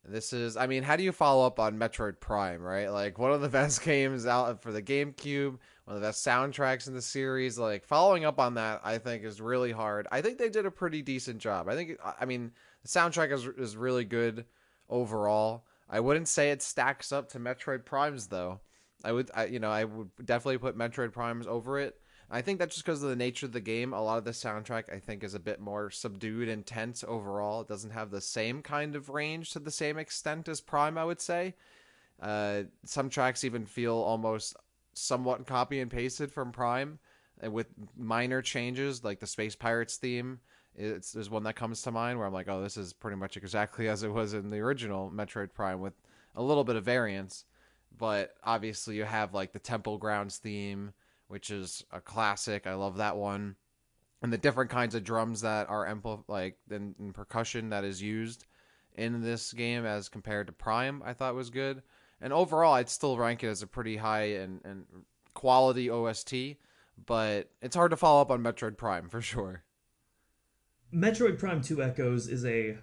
This is, I mean, how do you follow up on Metroid Prime, right? Like, one of the best games out for the GameCube, one of the best soundtracks in the series. Like, following up on that, I think, is really hard. I think they did a pretty decent job. I think, I mean, the soundtrack is, is really good overall. I wouldn't say it stacks up to Metroid Prime's, though. I would, I, you know, I would definitely put Metroid Prime's over it. I think that's just because of the nature of the game. A lot of the soundtrack, I think, is a bit more subdued and tense overall. It doesn't have the same kind of range to the same extent as Prime, I would say. Uh, some tracks even feel almost somewhat copy and pasted from Prime, with minor changes, like the Space Pirates theme. It's, there's one that comes to mind where I'm like, oh, this is pretty much exactly as it was in the original Metroid Prime with a little bit of variance. But obviously you have like the Temple Grounds theme, which is a classic. I love that one. And the different kinds of drums that are ampl- like in, in percussion that is used in this game as compared to Prime, I thought was good. And overall, I'd still rank it as a pretty high and, and quality O S T, but it's hard to follow up on Metroid Prime for sure. Metroid Prime two Echoes is a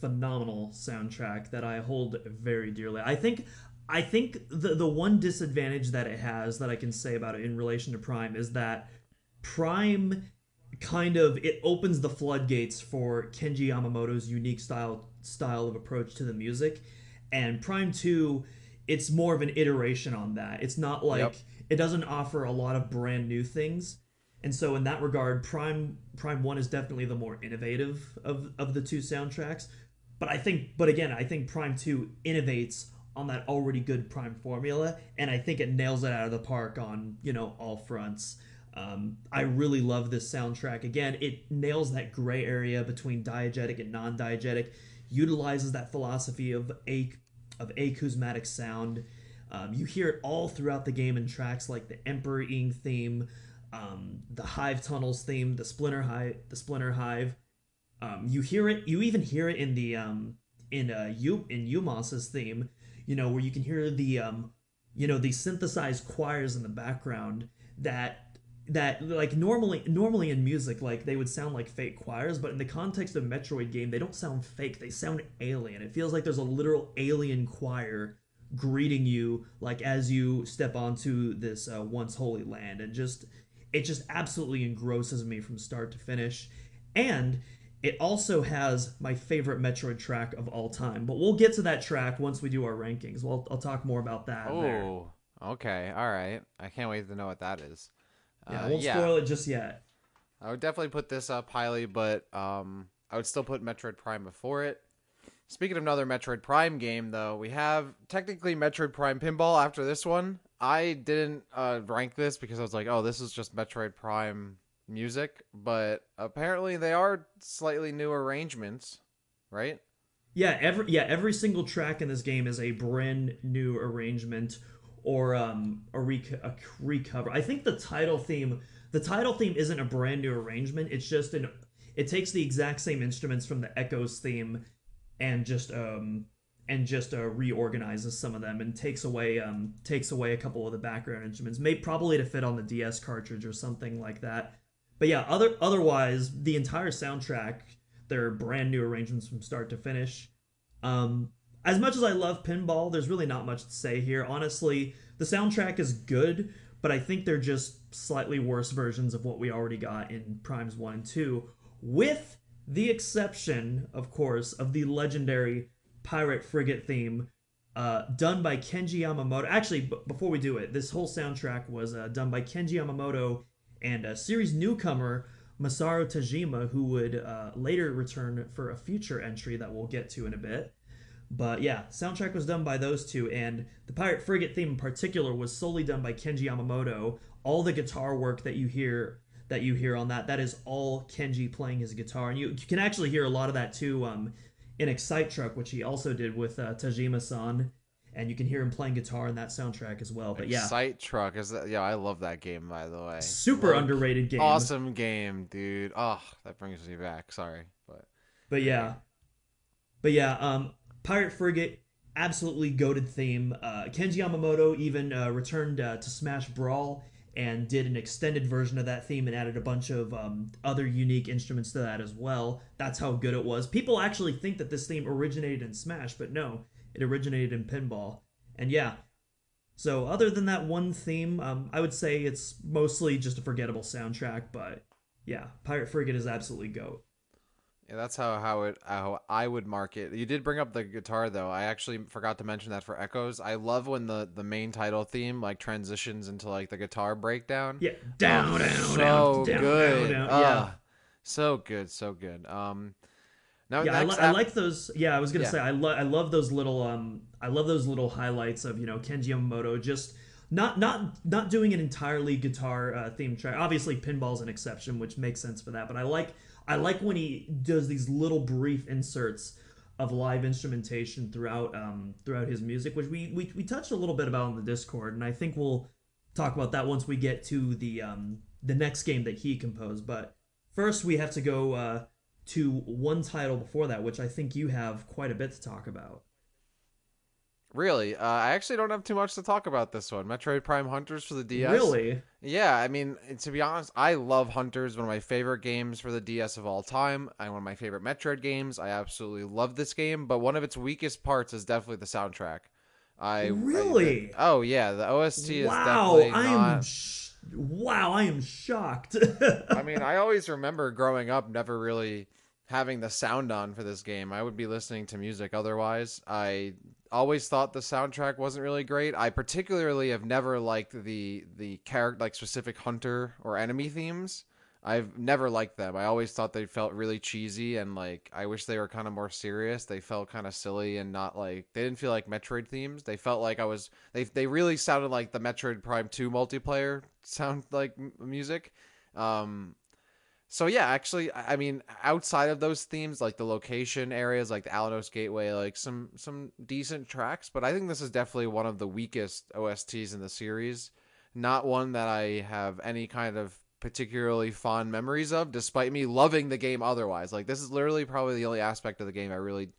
phenomenal soundtrack that I hold very dearly. I think... I think the the one disadvantage that it has that I can say about it in relation to Prime is that Prime kind of, it opens the floodgates for Kenji Yamamoto's unique style style of approach to the music, and Prime two, it's more of an iteration on that. It's not like, yep. It doesn't offer a lot of brand new things, and so in that regard, Prime Prime one is definitely the more innovative of of the two soundtracks. But I think, but again, I think Prime two innovates on that already good Prime formula, and I think it nails it out of the park on, you know, all fronts. Um, I really love this soundtrack. Again, it nails that gray area between diegetic and non-diegetic, utilizes that philosophy of a of acousmatic sound. Um, you hear it all throughout the game in tracks like the Emperor Ing theme, um, the Hive Tunnels theme, the Splinter Hive. The Splinter Hive. Um, you hear it. You even hear it in the um, in uh, U in Umas's theme. You know, where you can hear the, um, you know, the synthesized choirs in the background that, that like normally, normally in music, like they would sound like fake choirs, but in the context of Metroid game, they don't sound fake. They sound alien. It feels like there's a literal alien choir greeting you, like as you step onto this uh, once holy land, and just, it just absolutely engrosses me from start to finish. And it also has my favorite Metroid track of all time, but we'll get to that track once we do our rankings. Well, I'll talk more about that. Oh, okay. All right. I can't wait to know what that is. Yeah, I won't uh, yeah. spoil it just yet. I would definitely put this up highly, but um, I would still put Metroid Prime before it. Speaking of another Metroid Prime game, though, we have technically Metroid Prime Pinball after this one. I didn't uh, rank this because I was like, oh, this is just Metroid Prime music, but apparently they are slightly new arrangements, right? Yeah, every yeah every single track in this game is a brand new arrangement or um a, rec- a recover. I think the title theme the title theme isn't a brand new arrangement. It's just an it takes the exact same instruments from the Echoes theme and just um and just uh, reorganizes some of them and takes away um takes away a couple of the background instruments, may probably to fit on the D S cartridge or something like that. But yeah, other otherwise, the entire soundtrack, they're brand new arrangements from start to finish. Um, as much as I love pinball, there's really not much to say here. Honestly, the soundtrack is good, but I think they're just slightly worse versions of what we already got in Primes one and two, with the exception, of course, of the legendary Pirate Frigate theme uh, done by Kenji Yamamoto. Actually, b- before we do it, this whole soundtrack was uh, done by Kenji Yamamoto and a series newcomer, Masaru Tajima, who would uh, later return for a future entry that we'll get to in a bit. But yeah, soundtrack was done by those two, and the Pirate Frigate theme in particular was solely done by Kenji Yamamoto. All the guitar work that you hear that you hear on that, that is all Kenji playing his guitar. And you, you can actually hear a lot of that too um, in Excite Truck, which he also did with uh, Tajima-san. And you can hear him playing guitar in that soundtrack as well. But yeah, Excite Truck is that, yeah, I love that game, by the way. Super like, underrated game. Awesome game, dude. Oh, that brings me back. Sorry, but but yeah, but yeah. Um, Pirate Frigate, absolutely goated theme. Uh, Kenji Yamamoto even uh, returned uh, to Smash Brawl and did an extended version of that theme and added a bunch of um, other unique instruments to that as well. That's how good it was. People actually think that this theme originated in Smash, but no, it originated in pinball. And yeah, so other than that one theme, um, I would say it's mostly just a forgettable soundtrack, but yeah, Pirate Frigate is absolutely GOAT. Yeah, that's how, how, it, how I would mark it. You did bring up the guitar, though. I actually forgot to mention that for Echoes. I love when the, the main title theme like transitions into like the guitar breakdown. Yeah. Down, oh, down, so down, good. down, down, down. Uh, yeah. So good, so good. Um, now yeah, next, I, li- I like those. Yeah, I was going to yeah. say, I, lo- I love those little um, I love those little highlights of, you know, Kenji Yamamoto just not not not doing an entirely guitar uh, theme track. Obviously, pinball's an exception, which makes sense for that. But I like... I like when he does these little brief inserts of live instrumentation throughout um, throughout his music, which we, we we touched a little bit about on the Discord, and I think we'll talk about that once we get to the um, the next game that he composed. But first, we have to go uh, to one title before that, which I think you have quite a bit to talk about. Really? Uh, I actually don't have too much to talk about this one. Metroid Prime Hunters for the D S. Really? Yeah, I mean, to be honest, I love Hunters, one of my favorite games for the D S of all time, and one of my favorite Metroid games. I absolutely love this game, but one of its weakest parts is definitely the soundtrack. I Really? I, oh, yeah, the O S T is wow, definitely I'm not... Sh- wow, I am shocked. I mean, I always remember growing up never really having the sound on for this game. I would be listening to music otherwise. I always thought the soundtrack wasn't really great. I particularly have never liked the the character, like specific hunter or enemy themes. I've never liked them. I always thought they felt really cheesy, and like I wish they were kind of more serious. They felt kind of silly and not like they didn't feel like Metroid themes. They felt like I was they they really sounded like the Metroid Prime two multiplayer sound like m- music. Um So yeah, actually, I mean, outside of those themes, like the location areas, like the Alanos Gateway, like some some decent tracks, but I think this is definitely one of the weakest O S Ts in the series. Not one that I have any kind of particularly fond memories of, despite me loving the game otherwise. Like this is literally probably the only aspect of the game I really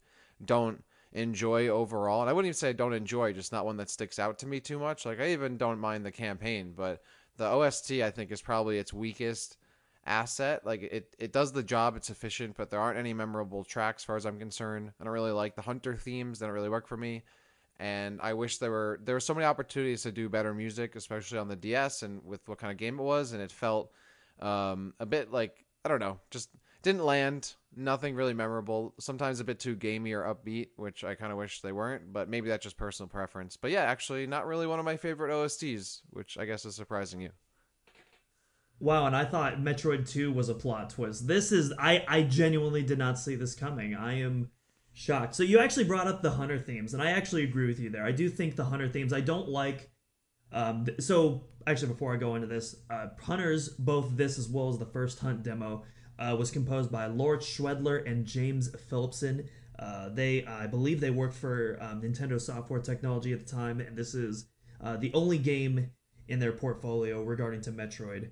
don't enjoy overall. And I wouldn't even say I don't enjoy, just not one that sticks out to me too much. Like I even don't mind the campaign, but the O S T I think is probably its weakest asset. Like it it does the job, it's efficient, but there aren't any memorable tracks as far as I'm concerned. I don't really like the hunter themes, they don't really work for me, and I wish there were there were so many opportunities to do better music, especially on the D S and with what kind of game it was. And it felt um a bit like, I don't know, just didn't land, nothing really memorable, sometimes a bit too gamey or upbeat, which I kind of wish they weren't, but maybe that's just personal preference. But yeah, actually not really one of my favorite O S Ts, which I guess is surprising you. Wow, and I thought Metroid two was a plot twist. This is... I, I genuinely did not see this coming. I am shocked. So you actually brought up the Hunter themes, and I actually agree with you there. I do think the Hunter themes... I don't like... Um, th- so, actually, before I go into this, uh, Hunters, both this as well as the first Hunt demo, uh, was composed by Lord Schwedler and James Philipson. Uh, they, I believe they worked for um, Nintendo Software Technology at the time, and this is uh, the only game in their portfolio regarding to Metroid.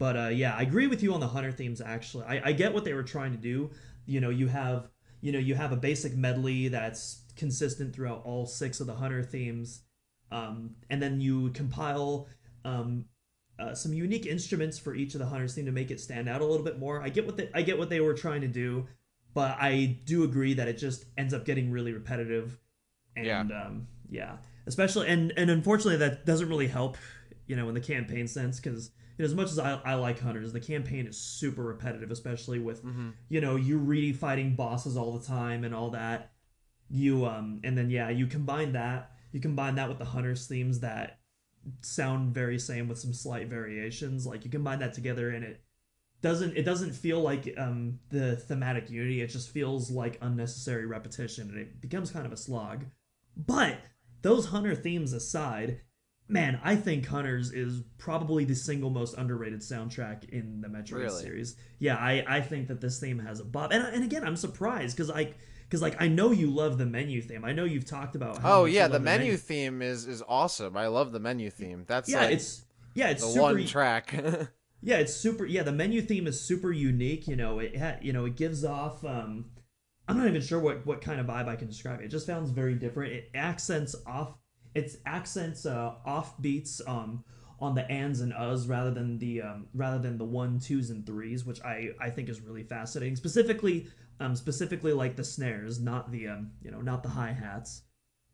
But uh, yeah, I agree with you on the Hunter themes. Actually, I, I get what they were trying to do. You know, you have you know you have a basic medley that's consistent throughout all six of the Hunter themes, um, and then you compile um, uh, some unique instruments for each of the Hunters theme to make it stand out a little bit more. I get what they, I get what they were trying to do, but I do agree that it just ends up getting really repetitive. And yeah, um, yeah. especially and and unfortunately that doesn't really help, you know, in the campaign sense, because as much as I, I like Hunters, the campaign is super repetitive, especially with, mm-hmm. you know, you re-fighting bosses all the time and all that. You um and then yeah, you combine that you combine that with the Hunters themes that sound very same with some slight variations. Like you combine that together and it doesn't it doesn't feel like um the thematic unity. It just feels like unnecessary repetition, and it becomes kind of a slog. But those Hunter themes aside, man, I think Hunters is probably the single most underrated soundtrack in the Metroid really? series. Yeah, I, I think that this theme has a bop. And and again, I'm surprised because I because like I know you love the menu theme. I know you've talked about how Oh yeah, the menu, the menu theme is, is awesome. I love the menu theme. That's yeah, like it's yeah, it's the super, one track. yeah, it's super. Yeah, the menu theme is super unique. You know, it ha, you know it gives off. Um, I'm not even sure what what kind of vibe I can describe it. It just sounds very different. It accents off. It's accents uh, off beats um, on the ands and uhs rather than the um, rather than the one, twos, and threes, which I I think is really fascinating. Specifically, um, specifically like the snares, not the um, you know, not the hi-hats.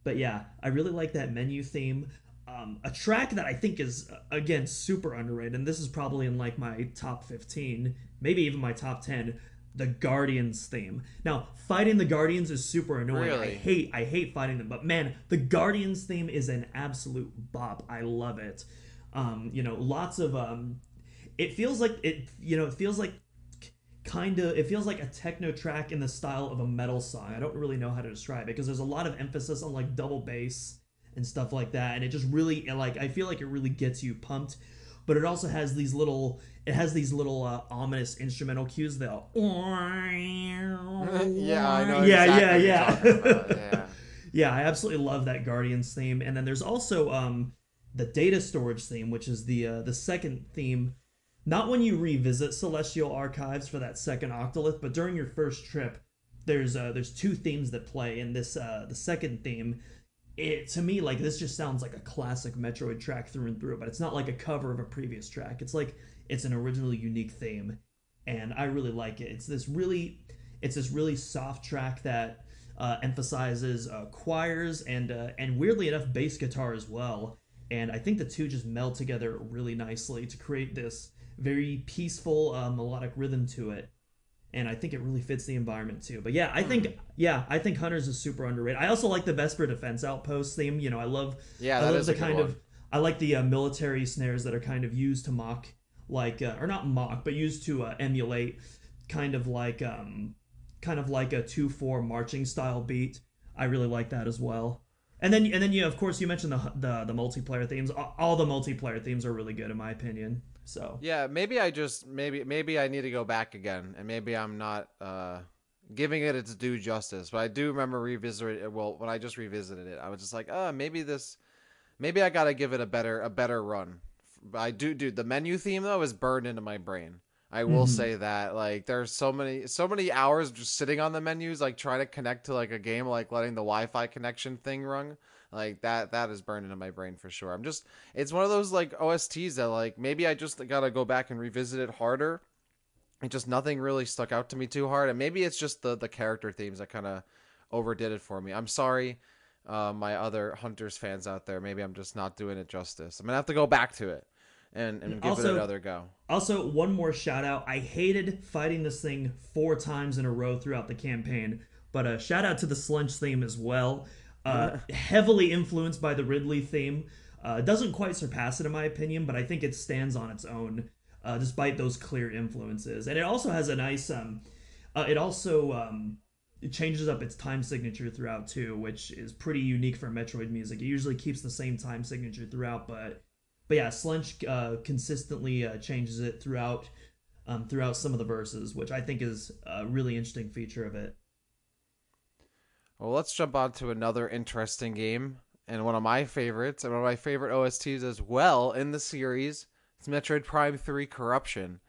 But yeah, I really like that menu theme. Um, a track that I think is, again, super underrated, and this is probably in like my top fifteen, maybe even my top ten, the Guardians theme. Now, fighting the Guardians is super annoying. Really? I hate I hate fighting them, but man, the Guardians theme is an absolute bop. I love it. Um, you know, lots of um it feels like it you know, it feels like kind of it feels like a techno track in the style of a metal song. I don't really know how to describe it because there's a lot of emphasis on like double bass and stuff like that, and it just really, like, I feel like it really gets you pumped, but it also has these little it has these little uh, ominous instrumental cues that all... yeah I know yeah exactly yeah what you're talking about. yeah yeah I absolutely love that Guardians theme, and then there's also um the data storage theme, which is the uh, the second theme, not when you revisit Celestial Archives for that second Octolith, but during your first trip. There's uh, there's two themes that play, and this uh, the second theme. It, to me, like, this just sounds like a classic Metroid track through and through, but it's not like a cover of a previous track. It's like, it's an original, unique theme, and I really like it. It's this really, it's this really soft track that uh, emphasizes uh, choirs and, uh, and weirdly enough, bass guitar as well, and I think the two just meld together really nicely to create this very peaceful, uh, melodic rhythm to it. And I think it really fits the environment too. But yeah, I think yeah, I think Hunters is super underrated. I also like the Vesper Defense Outpost theme. You know, I love yeah, I love the kind one. of I like the uh, military snares that are kind of used to mock, like uh, or not mock, but used to uh, emulate kind of like um kind of like a two four marching style beat. I really like that as well. And then and then you yeah, of course you mentioned the the, the multiplayer themes. All, all the multiplayer themes are really good in my opinion. So yeah, maybe I just maybe maybe I need to go back again, and maybe I'm not uh, giving it its due justice. But I do remember revisiting it. Well, when I just revisited it, I was just like, oh, maybe this, maybe I gotta give it a better a better run. But I do, dude. The menu theme though is burned into my brain. I will mm-hmm. say that, like, there's so many so many hours just sitting on the menus, like trying to connect to like a game, like letting the Wi-Fi connection thing rung. Like that, that is burned into my brain for sure. I'm just, it's one of those like O S Ts that like, maybe I just got to go back and revisit it harder. It just, nothing really stuck out to me too hard. And maybe it's just the, the character themes that kind of overdid it for me. I'm sorry. Uh, my other Hunters fans out there, maybe I'm just not doing it justice. I'm gonna have to go back to it and, and give also, it another go. Also, one more shout out. I hated fighting this thing four times in a row throughout the campaign, but a shout out to the Sludge theme as well. Uh, heavily influenced by the Ridley theme. Uh, doesn't quite surpass it in my opinion, but I think it stands on its own uh, despite those clear influences. And it also has a nice, um, uh, it also um, it changes up its time signature throughout too, which is pretty unique for Metroid music. It usually keeps the same time signature throughout, but but yeah, Sludge uh, consistently uh, changes it throughout, um, throughout some of the verses, which I think is a really interesting feature of it. Well, let's jump on to another interesting game and one of my favorites and one of my favorite O S Ts as well in the series. It's Metroid Prime three Corruption.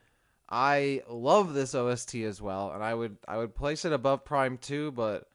I love this O S T as well, and I would I would place it above Prime two, but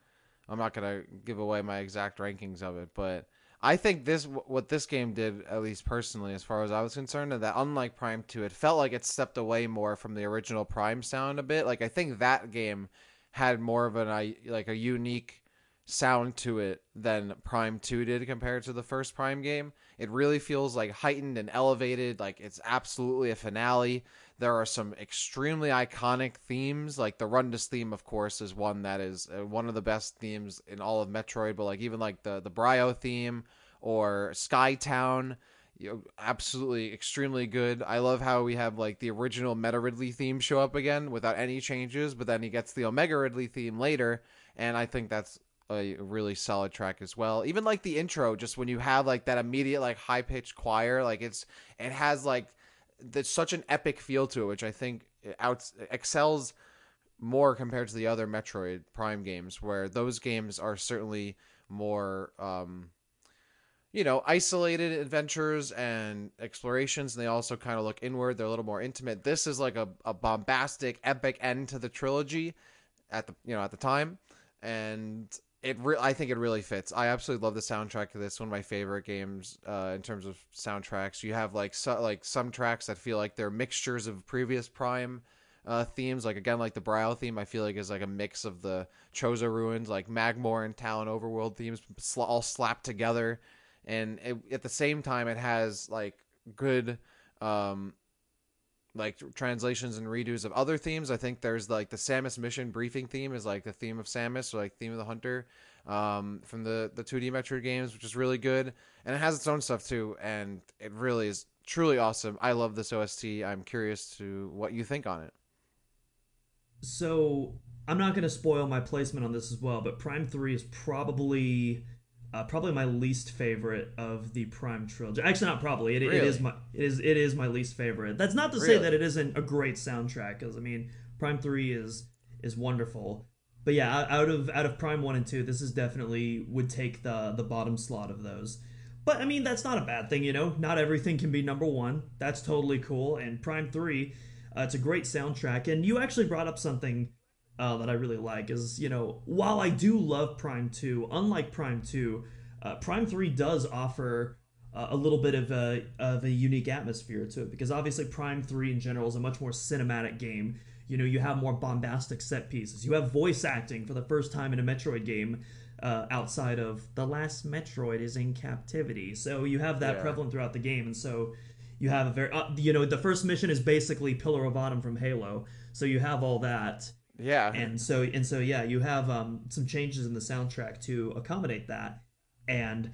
I'm not going to give away my exact rankings of it. But I think this what this game did, at least personally, as far as I was concerned, is that unlike Prime two, it felt like it stepped away more from the original Prime sound a bit. Like, I think that game had more of an like a unique sound to it than Prime two did compared to the first Prime game. It really feels like heightened and elevated, like it's absolutely a finale. There are some extremely iconic themes, like the Rundus theme, of course, is one that is one of the best themes in all of Metroid, but like even like the, the Bryo theme or Skytown, you know, absolutely extremely good. I love how we have like the original Meta Ridley theme show up again without any changes, but then he gets the Omega Ridley theme later, and I think that's a really solid track as well. Even like the intro, just when you have like that immediate like high pitched choir, like it's it has like there's such an epic feel to it, which I think out excels more compared to the other Metroid Prime games, where those games are certainly more um you know isolated adventures and explorations, and they also kind of look inward. They're a little more intimate. This is like a, a bombastic epic end to the trilogy at the you know at the time, and it re- I think it really fits. I absolutely love the soundtrack of this. One of my favorite games uh, in terms of soundtracks. You have like so, like some tracks that feel like they're mixtures of previous Prime uh, themes. Like again, like the Bryo theme, I feel like is like a mix of the Chozo Ruins, like Magmore and Talon Overworld themes, sl- all slapped together. And it, at the same time, it has like good um, like translations and redos of other themes. I think there's like the Samus mission briefing theme is like the theme of Samus, or like theme of the Hunter um, from the, the two D Metroid games, which is really good. And it has its own stuff too. And it really is truly awesome. I love this O S T. I'm curious to what you think on it. So I'm not going to spoil my placement on this as well, but Prime three is probably... Uh, probably my least favorite of the Prime trilogy. Actually, not probably. It, really? it is my it is it is my least favorite. That's not to really? say that it isn't a great soundtrack, because I mean, Prime three is is wonderful. But yeah, out of out of Prime one and two, this is definitely would take the the bottom slot of those. But I mean, that's not a bad thing, you know. Not everything can be number one. That's totally cool. And Prime three, uh, it's a great soundtrack. And you actually brought up something. Uh, that I really like is, you know, while I do love Prime two, unlike Prime two, uh, Prime three does offer uh, a little bit of a of a unique atmosphere to it, because obviously Prime three in general is a much more cinematic game. You know, you have more bombastic set pieces. You have voice acting for the first time in a Metroid game uh, outside of the last Metroid is in captivity. So you have that yeah. prevalent throughout the game. And so you have a very, uh, you know, the first mission is basically Pillar of Autumn from Halo. So you have all that. Yeah, and so and so yeah, you have um, some changes in the soundtrack to accommodate that, and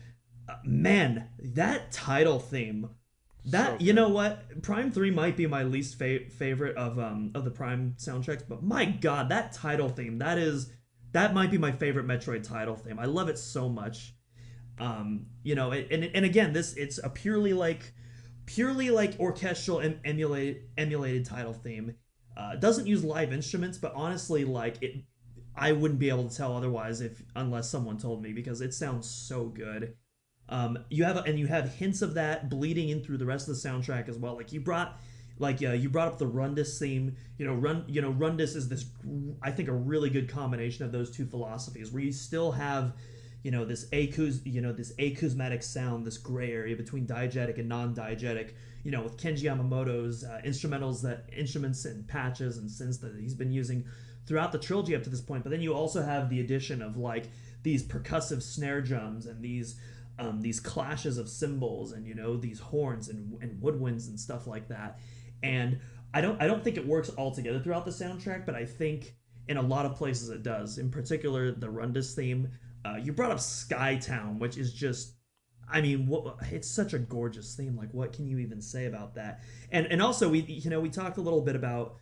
uh, man, that title theme, that so you know what, Prime three might be my least fa- favorite of um of the Prime soundtracks, but my God, that title theme, that is that might be my favorite Metroid title theme. I love it so much, um you know, and and again, this it's a purely like purely like orchestral em- emulated emulated title theme. Uh, doesn't use live instruments, but honestly, like it, I wouldn't be able to tell otherwise if unless someone told me, because it sounds so good. Um, you have and you have hints of that bleeding in through the rest of the soundtrack as well. Like you brought, like uh, you brought up the Rundus theme. You know, run. You know, Rundus is this, I think, a really good combination of those two philosophies, where you still have, you know, this acous, you know, this acousmatic sound, this gray area between diegetic and non-diegetic. You know, with Kenji Yamamoto's uh, instrumentals, that instruments and patches and synths that he's been using throughout the trilogy up to this point. But then you also have the addition of like these percussive snare drums and these um, these clashes of cymbals and, you know, these horns and, and woodwinds and stuff like that. And I don't I don't think it works all together throughout the soundtrack, but I think in a lot of places it does. In particular, the Rundus theme. Uh, you brought up Skytown, which is just. I mean, what, it's such a gorgeous theme. Like, what can you even say about that? And and also, we you know we talked a little bit about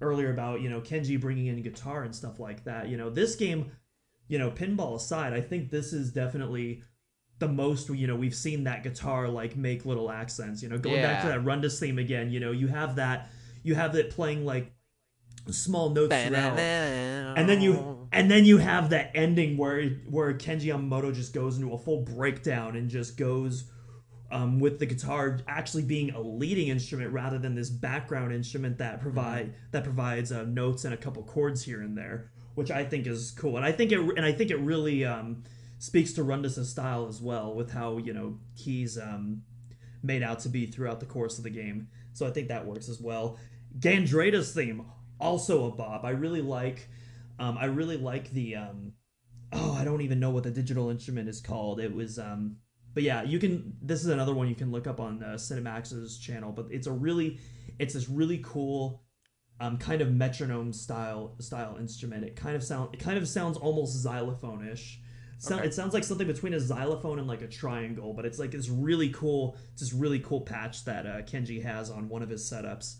earlier about, you know, Kenji bringing in guitar and stuff like that. You know, this game, you know, pinball aside, I think this is definitely the most, you know, we've seen that guitar like make little accents. You know, going yeah. back to that Rundus theme again. You know, you have that you have it playing like small notes throughout, and then you. And then you have that ending where where Kenji Yamamoto just goes into a full breakdown and just goes um, with the guitar actually being a leading instrument rather than this background instrument that provide mm-hmm. that provides uh, notes and a couple chords here and there, which I think is cool. And I think it and I think it really um, speaks to Rundus' style as well, with how, you know, he's um, made out to be throughout the course of the game. So I think that works as well. Gandrada's theme, also a bop. I really like. Um, I really like the, um, oh, I don't even know what the digital instrument is called. It was, um, but yeah, you can, this is another one you can look up on uh, Cynemax's channel, but it's a really, it's this really cool um, kind of metronome style style instrument. It kind of, sound, it kind of sounds almost xylophone-ish. So, okay. It sounds like something between a xylophone and like a triangle, but it's like this really cool, it's this really cool patch that uh, Kenji has on one of his setups.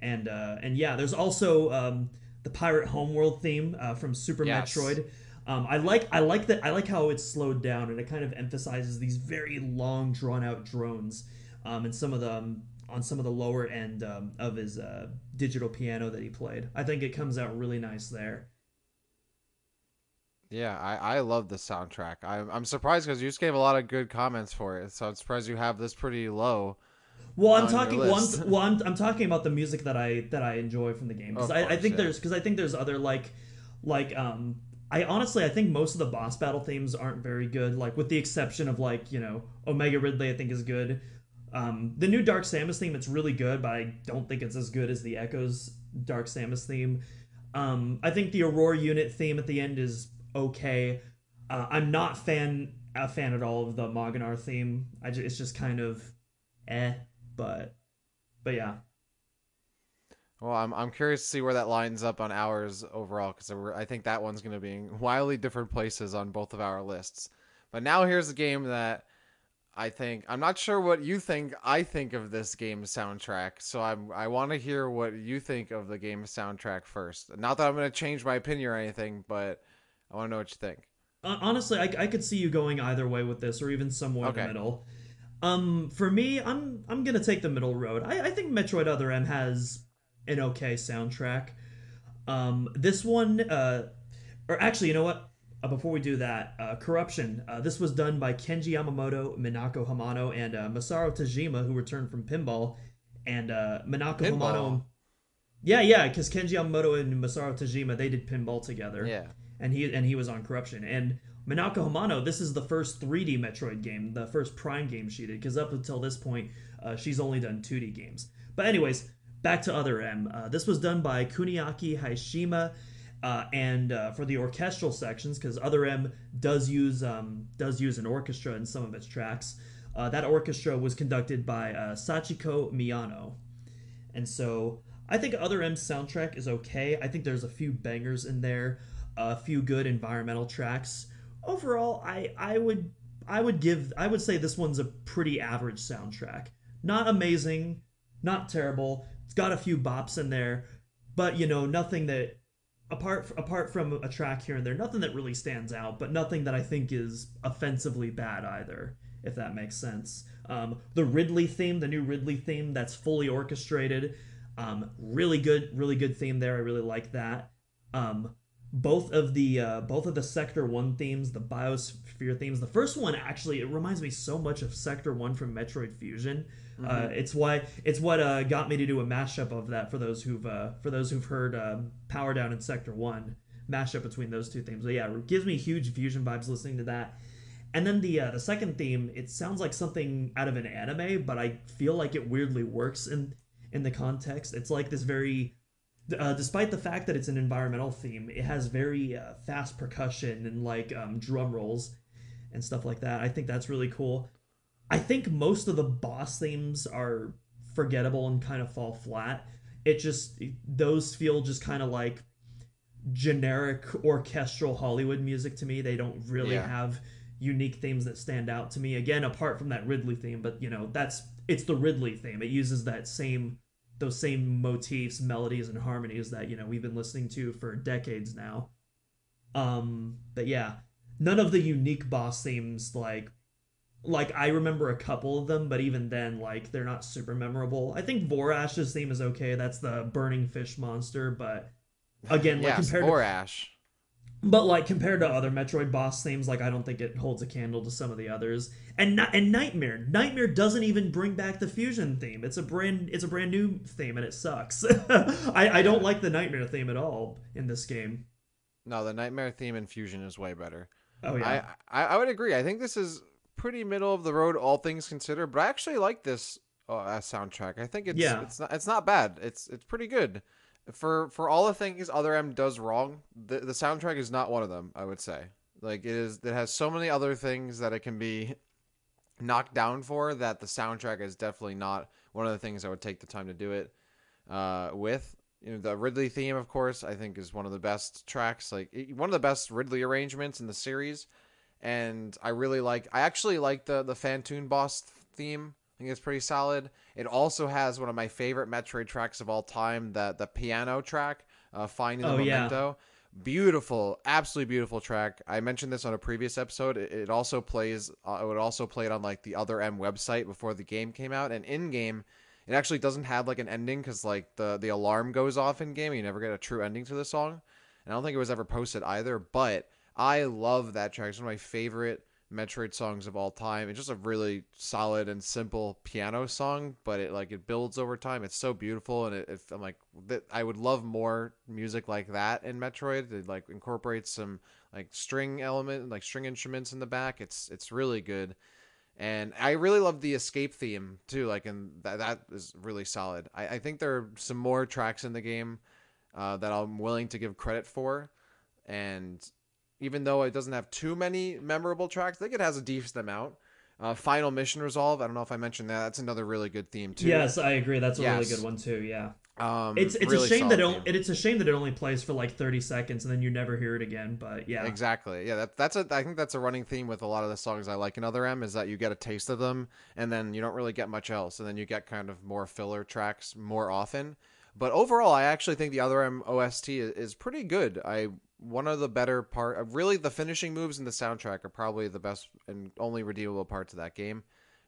And, uh, and yeah, there's also... Um, the pirate homeworld theme uh, from Super yes. Metroid. Um, I like I like that I like how it's slowed down, and it kind of emphasizes these very long, drawn out drones, um, and some of the um, on some of the lower end um, of his uh, digital piano that he played. I think it comes out really nice there. Yeah, I, I love the soundtrack. I'm I'm surprised because you just gave a lot of good comments for it, so I'm surprised you have this pretty low. Well, I'm talking. Well, I'm, well I'm, I'm talking about the music that I that I enjoy from the game, because I, I think yeah. there's because I think there's other like like um I honestly, I think most of the boss battle themes aren't very good, like with the exception of like, you know, Omega Ridley I think is good. Um, the new Dark Samus theme, it's really good, but I don't think it's as good as the Echoes Dark Samus theme. Um, I think the Aurora unit theme at the end is okay. Uh, I'm not fan a fan at all of the Mognar theme. I just, it's just kind of eh, but but yeah. Well, I'm I'm curious to see where that lines up on ours overall, because I think that one's going to be in wildly different places on both of our lists. But now here's a game that I think I'm not sure what you think. I think of this game's soundtrack, so I'm I want to hear what you think of the game's soundtrack first. Not that I'm going to change my opinion or anything, but I want to know what you think. Uh, honestly, I I could see you going either way with this, or even somewhere okay. in the middle. Um, for me, I'm I'm going to take the middle road. I I think Metroid Other M has an okay soundtrack. Um, this one, uh, or actually, you know what? Uh, before we do that, uh, Corruption. Uh, this was done by Kenji Yamamoto, Minako Hamano, and uh, Masaru Tajima, who returned from Pinball. And uh, Minako pinball. Hamano... Yeah, yeah, because Kenji Yamamoto and Masaru Tajima, they did Pinball together. Yeah. And he and he was on Corruption. And Minako Hamano, this is the first three D Metroid game, the first Prime game she did, because up until this point, uh, she's only done two D games. But anyways... Back to Other M. Uh, this was done by Kuniaki Haishima, uh, and uh, for the orchestral sections, because Other M does use um, does use an orchestra in some of its tracks. Uh, that orchestra was conducted by uh, Sachiko Miyano, and so I think Other M's soundtrack is okay. I think there's a few bangers in there, a few good environmental tracks. Overall, I I would I would give I would say this one's a pretty average soundtrack. Not amazing, not terrible. It's got a few bops in there, but you know, nothing that apart apart from a track here and there, nothing that really stands out, but nothing that I think is offensively bad either, if that makes sense. Um, the Ridley theme, the new Ridley theme, that's fully orchestrated. Um, really good, really good theme there. I really like that. Um, both of the uh, both of the Sector One themes, the Biosphere themes. The first one actually, it reminds me so much of Sector One from Metroid Fusion. Uh, it's why it's what uh, got me to do a mashup of that for those who've uh, for those who've heard uh, Power Down in Sector One mashup between those two themes. But yeah, it gives me huge Fusion vibes listening to that. And then the uh, the second theme, it sounds like something out of an anime, but I feel like it weirdly works in in the context. It's like this very, uh, despite the fact that it's an environmental theme, it has very uh, fast percussion and like um, drum rolls and stuff like that. I think that's really cool. I think most of the boss themes are forgettable and kind of fall flat. It just, those feel just kind of like generic orchestral Hollywood music to me. They don't really yeah. have unique themes that stand out to me. Again, apart from that Ridley theme, but you know, that's, it's the Ridley theme. It uses that same, those same motifs, melodies, and harmonies that, you know, we've been listening to for decades now. Um, but yeah, none of the unique boss themes, like, Like, I remember a couple of them, but even then, like, they're not super memorable. I think Vorash's theme is okay. That's the burning fish monster, but again, like, yes, compared Vorash. to... But, like, compared to other Metroid boss themes, like, I don't think it holds a candle to some of the others. And and Nightmare. Nightmare doesn't even bring back the Fusion theme. It's a brand, it's a brand new theme, and it sucks. I, I don't like the Nightmare theme at all in this game. No, the Nightmare theme in Fusion is way better. Oh, yeah. I, I, I would agree. I think this is... pretty middle of the road, all things considered, but I actually like this uh, soundtrack. I think it's yeah. it's not it's not bad. It's it's pretty good for for all the things Other M does wrong. The the soundtrack is not one of them. I would say like it is. It has so many other things that it can be knocked down for that the soundtrack is definitely not one of the things I would take the time to do it uh, with. You know, the Ridley theme, of course, I think is one of the best tracks. Like one of the best Ridley arrangements in the series. And I really like, I actually like the, the Fantoon boss theme. I think it's pretty solid. It also has one of my favorite Metroid tracks of all time, the, the piano track, uh, Finding the oh, Memento. Yeah. Beautiful, absolutely beautiful track. I mentioned this on a previous episode. It, it also plays, uh, it would also play it on like the Other M website before the game came out. And in game, it actually doesn't have like an ending because like the, the alarm goes off in game. And you never get a true ending to the song. And I don't think it was ever posted either, but I love that track. It's one of my favorite Metroid songs of all time. It's just a really solid and simple piano song, but it like it builds over time. It's so beautiful, and it, it, I'm like, I would love more music like that in Metroid. It like incorporates some like string element, like string instruments in the back. It's it's really good. And I really love the escape theme too. Like, and th- that is really solid. I, I think there are some more tracks in the game uh, that I'm willing to give credit for. And even though it doesn't have too many memorable tracks, I think it has a decent amount. Uh, Final Mission Resolve. I don't know if I mentioned that. That's another really good theme too. Yes, I agree. That's a yes. really good one too. Yeah. Um, it's it's really a shame that it, it's a shame that it only plays for like thirty seconds and then you never hear it again. But yeah, exactly. Yeah, that, that's a I think that's a running theme with a lot of the songs I like in Other M, is that you get a taste of them and then you don't really get much else, and then you get kind of more filler tracks more often. But overall, I actually think the Other M O S T is, is pretty good. I one of the better part, really, the finishing moves in the soundtrack are probably the best and only redeemable parts of that game.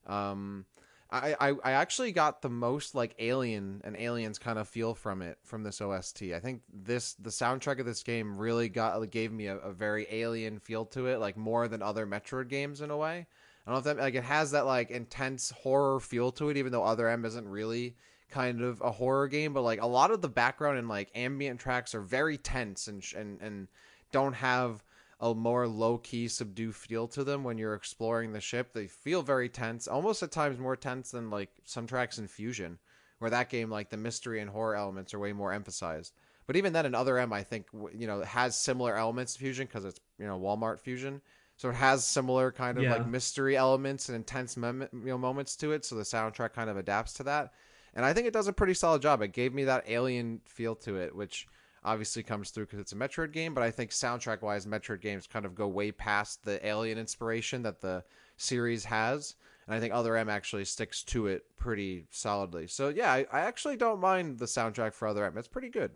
Um, I, I, I actually got the most like Alien and Aliens kind of feel from it, from this O S T. I think this the soundtrack of this game really got gave me a, a very Alien feel to it, like more than other Metroid games in a way. I don't know if that, like, it has that like intense horror feel to it, even though Other M isn't really kind of a horror game, but like a lot of the background and like ambient tracks are very tense and and and don't have a more low-key, subdued feel to them when you're exploring the ship. They feel very tense, almost at times more tense than, like, some tracks in Fusion, where that game, like, the mystery and horror elements are way more emphasized. But even then, in Other M, I think, you know, it has similar elements to Fusion, because it's, you know, Walmart Fusion. So it has similar kind of, yeah. like, mystery elements and intense mem- you know, moments to it, so the soundtrack kind of adapts to that. And I think it does a pretty solid job. It gave me that Alien feel to it, which obviously comes through because it's a Metroid game, but I think soundtrack-wise, Metroid games kind of go way past the Alien inspiration that the series has, and I think Other M actually sticks to it pretty solidly. So yeah, I, I actually don't mind the soundtrack for Other M. It's pretty good.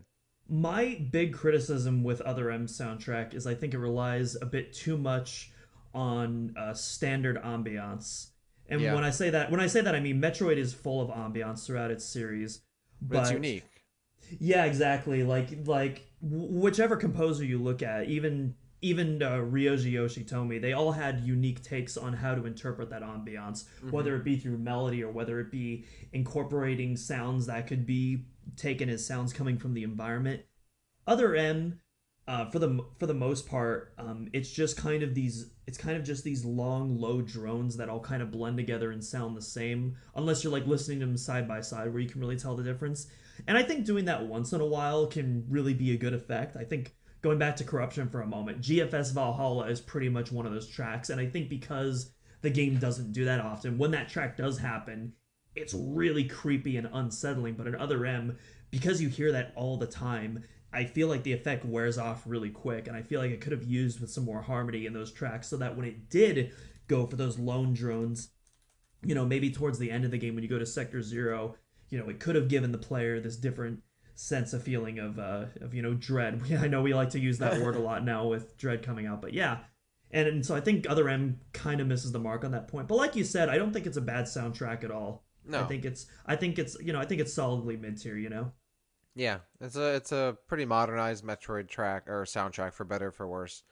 My big criticism with Other M's soundtrack is I think it relies a bit too much on uh, standard ambiance. And yeah. when I say that, when I say that, I mean Metroid is full of ambiance throughout its series. But, but it's unique. Yeah, exactly. Like, like whichever composer you look at, even even uh, Ryoji Yoshitomi, they all had unique takes on how to interpret that ambiance, mm-hmm. whether it be through melody or whether it be incorporating sounds that could be taken as sounds coming from the environment. Other M, uh, for the for the most part, um, it's just kind of these. It's kind of just these long, low drones that all kind of blend together and sound the same, unless you're like listening to them side by side, where you can really tell the difference. And I think doing that once in a while can really be a good effect. I think, going back to Corruption for a moment, G F S Valhalla is pretty much one of those tracks. And I think because the game doesn't do that often, when that track does happen, it's really creepy and unsettling. But in Other M, because you hear that all the time, I feel like the effect wears off really quick. And I feel like it could have used with some more harmony in those tracks so that when it did go for those lone drones, you know, maybe towards the end of the game when you go to Sector Zero, you know, it could have given the player this different sense of feeling of, uh, of you know, dread. I know we like to use that word a lot now with Dread coming out, but yeah. And, and so I think Other M kind of misses the mark on that point. But like you said, I don't think it's a bad soundtrack at all. No. I think it's, I think it's, you know, I think it's solidly mid-tier, you know? Yeah. It's a, it's a pretty modernized Metroid track or soundtrack, for better or for worse.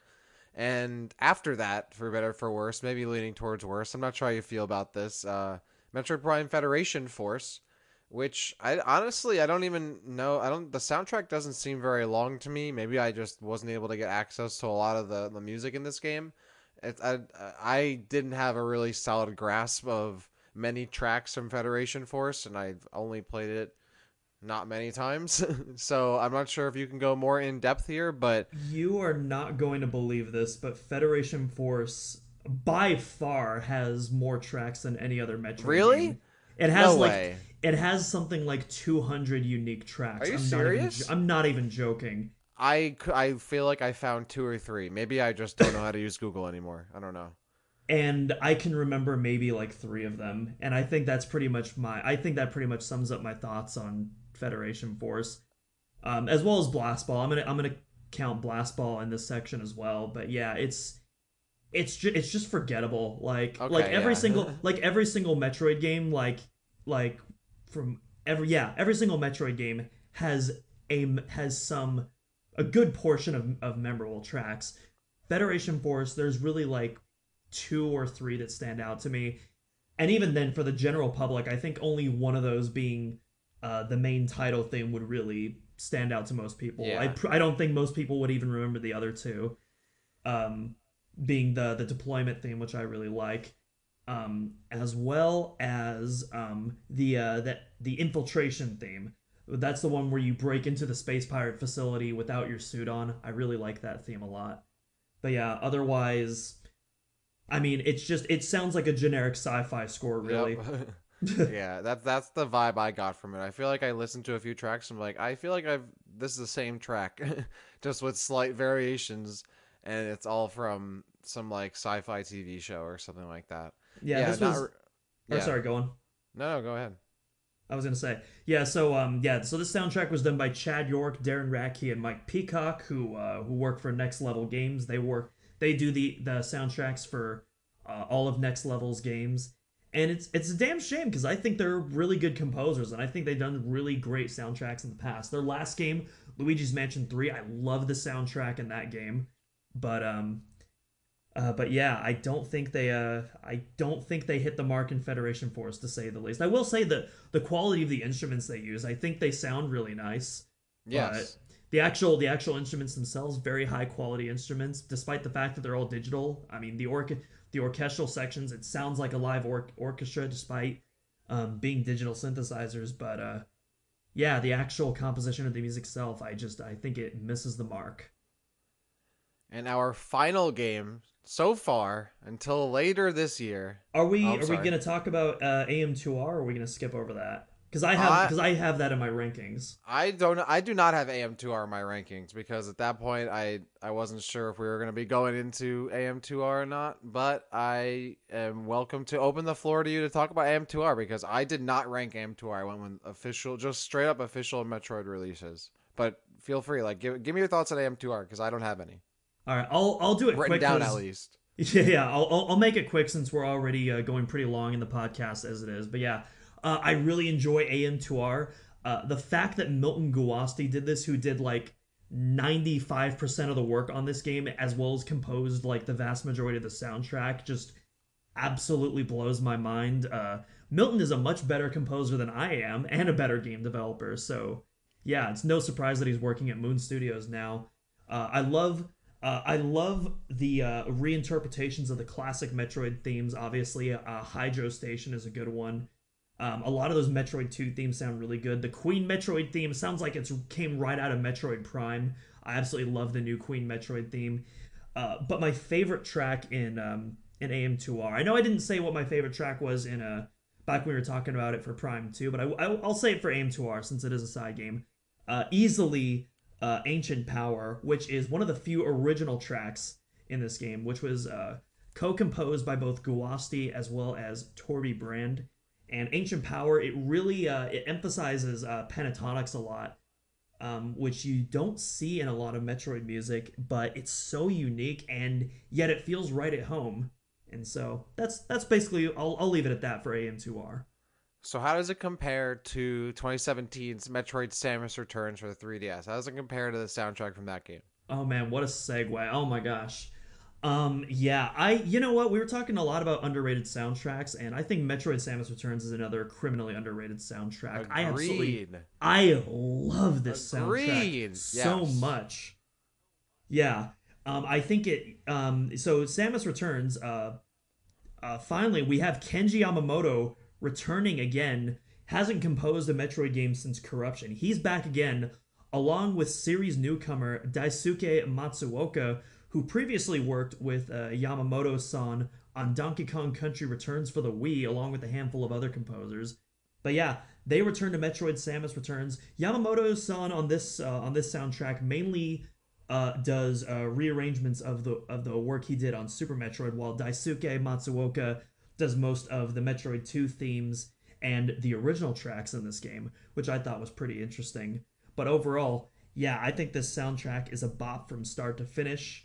And after that, for better or for worse, maybe leaning towards worse, I'm not sure how you feel about this, uh, Metroid Prime Federation Force, which I honestly, I don't even know. I don't, the soundtrack doesn't seem very long to me. Maybe I just wasn't able to get access to a lot of the, the music in this game. It, I, I didn't have a really solid grasp of many tracks from Federation Force, and I've only played it not many times. So I'm not sure if you can go more in depth here, but you are not going to believe this, but Federation Force by far has more tracks than any other Metroid Really? Game. It has no like way. It has something like two hundred unique tracks. Are you I'm serious? Not even, I'm not even joking. I, I feel like I found two or three. Maybe I just don't know how to use Google anymore. I don't know. And I can remember maybe like three of them. And I think that's pretty much my... I think that pretty much sums up my thoughts on Federation Force. Um, as well as Blast Ball. I'm going to I'm gonna count Blast Ball in this section as well. But yeah, it's... It's just it's just forgettable. Like okay, like every yeah. single like every single Metroid game, like like from every yeah every single Metroid game has a has some a good portion of of memorable tracks. Federation Force, there's really like two or three that stand out to me, and even then for the general public, I think only one of those being uh, the main title theme would really stand out to most people. Yeah. I I don't think most people would even remember the other two. um, being the, the deployment theme, which I really like, um, as well as um, the, uh, the, the infiltration theme. That's the one where you break into the space pirate facility without your suit on. I really like that theme a lot. But yeah, otherwise, I mean, it's just, it sounds like a generic sci-fi score, really. Yep. Yeah, that, that's the vibe I got from it. I feel like I listened to a few tracks and I'm like, I feel like I've this is the same track, just with slight variations, and it's all from some like sci-fi T V show or something like that. Yeah, yeah this not, was... Yeah. Oh, sorry, go on. No, no, go ahead. I was going to say, yeah, so um, yeah, so this soundtrack was done by Chad York, Darren Rackey, and Mike Peacock, who uh, who work for Next Level Games. They work, they do the, the soundtracks for uh, all of Next Level's games, and it's it's a damn shame because I think they're really good composers, and I think they've done really great soundtracks in the past. Their last game, Luigi's Mansion three, I love the soundtrack in that game, but um, uh, but yeah, I don't think they uh, I don't think they hit the mark in Federation Force, to say the least. I will say that the quality of the instruments they use, I think they sound really nice. Yes. But the actual the actual instruments themselves, very high quality instruments, despite the fact that they're all digital. I mean, the orchestra. The orchestral sections, it sounds like a live or- orchestra despite um, being digital synthesizers. But uh, yeah, the actual composition of the music itself, I just I think it misses the mark. And our final game so far until later this year. Are we oh, are sorry. we going to talk about uh, A M two R? Or are we going to skip over that? Because I have because uh, I have that in my rankings. I don't. I do not have A M two R in my rankings because at that point I, I wasn't sure if we were going to be going into A M two R or not. But I am welcome to open the floor to you to talk about A M two R because I did not rank A M two R. I went with official, just straight up official Metroid releases. But feel free, like give give me your thoughts on A M two R because I don't have any. All right, I'll I'll do it written quick down at least. Yeah, yeah. I'll I'll make it quick since we're already uh, going pretty long in the podcast as it is. But yeah. Uh, I really enjoy A M two R. Uh, the fact that Milton Guasti did this, who did like ninety-five percent of the work on this game, as well as composed like the vast majority of the soundtrack, just absolutely blows my mind. Uh, Milton is a much better composer than I am and a better game developer. So yeah, it's no surprise that he's working at Moon Studios now. Uh, I love uh, I love the uh, reinterpretations of the classic Metroid themes. Obviously, uh, Hydro Station is a good one. Um, a lot of those Metroid two themes sound really good. The Queen Metroid theme sounds like it came right out of Metroid Prime. I absolutely love the new Queen Metroid theme. Uh, but my favorite track in um, in A M two R, I know I didn't say what my favorite track was in uh, back when we were talking about it for Prime two, but I, I, I'll say it for A M two R since it is a side game. Uh, easily uh, Ancient Power, which is one of the few original tracks in this game, which was uh, co-composed by both Guasti as well as Torby Brand. And Ancient Power, it really uh, it emphasizes uh, pentatonics a lot, um, which you don't see in a lot of Metroid music, but it's so unique, and yet it feels right at home. And so that's that's basically, I'll, I'll leave it at that for A M two R. So how does it compare to twenty seventeen's Metroid Samus Returns for the three D S? How does it compare to the soundtrack from that game? Oh man, what a segue. Oh my gosh. Um, yeah, I, you know what, we were talking a lot about underrated soundtracks, and I think Metroid Samus Returns is another criminally underrated soundtrack. Agreed. I absolutely, I love this Agreed. soundtrack so yes. much. Yeah, um, I think it, um, so Samus Returns, uh, uh, finally, we have Kenji Yamamoto returning again, hasn't composed a Metroid game since Corruption. He's back again, along with series newcomer Daisuke Matsuoka, who previously worked with uh, Yamamoto-san on Donkey Kong Country Returns for the Wii, along with a handful of other composers. But yeah, they returned to Metroid Samus Returns. Yamamoto-san on this uh, on this soundtrack mainly uh, does uh, rearrangements of the of the work he did on Super Metroid, while Daisuke Matsuoka does most of the Metroid two themes and the original tracks in this game, which I thought was pretty interesting. But overall, yeah, I think this soundtrack is a bop from start to finish.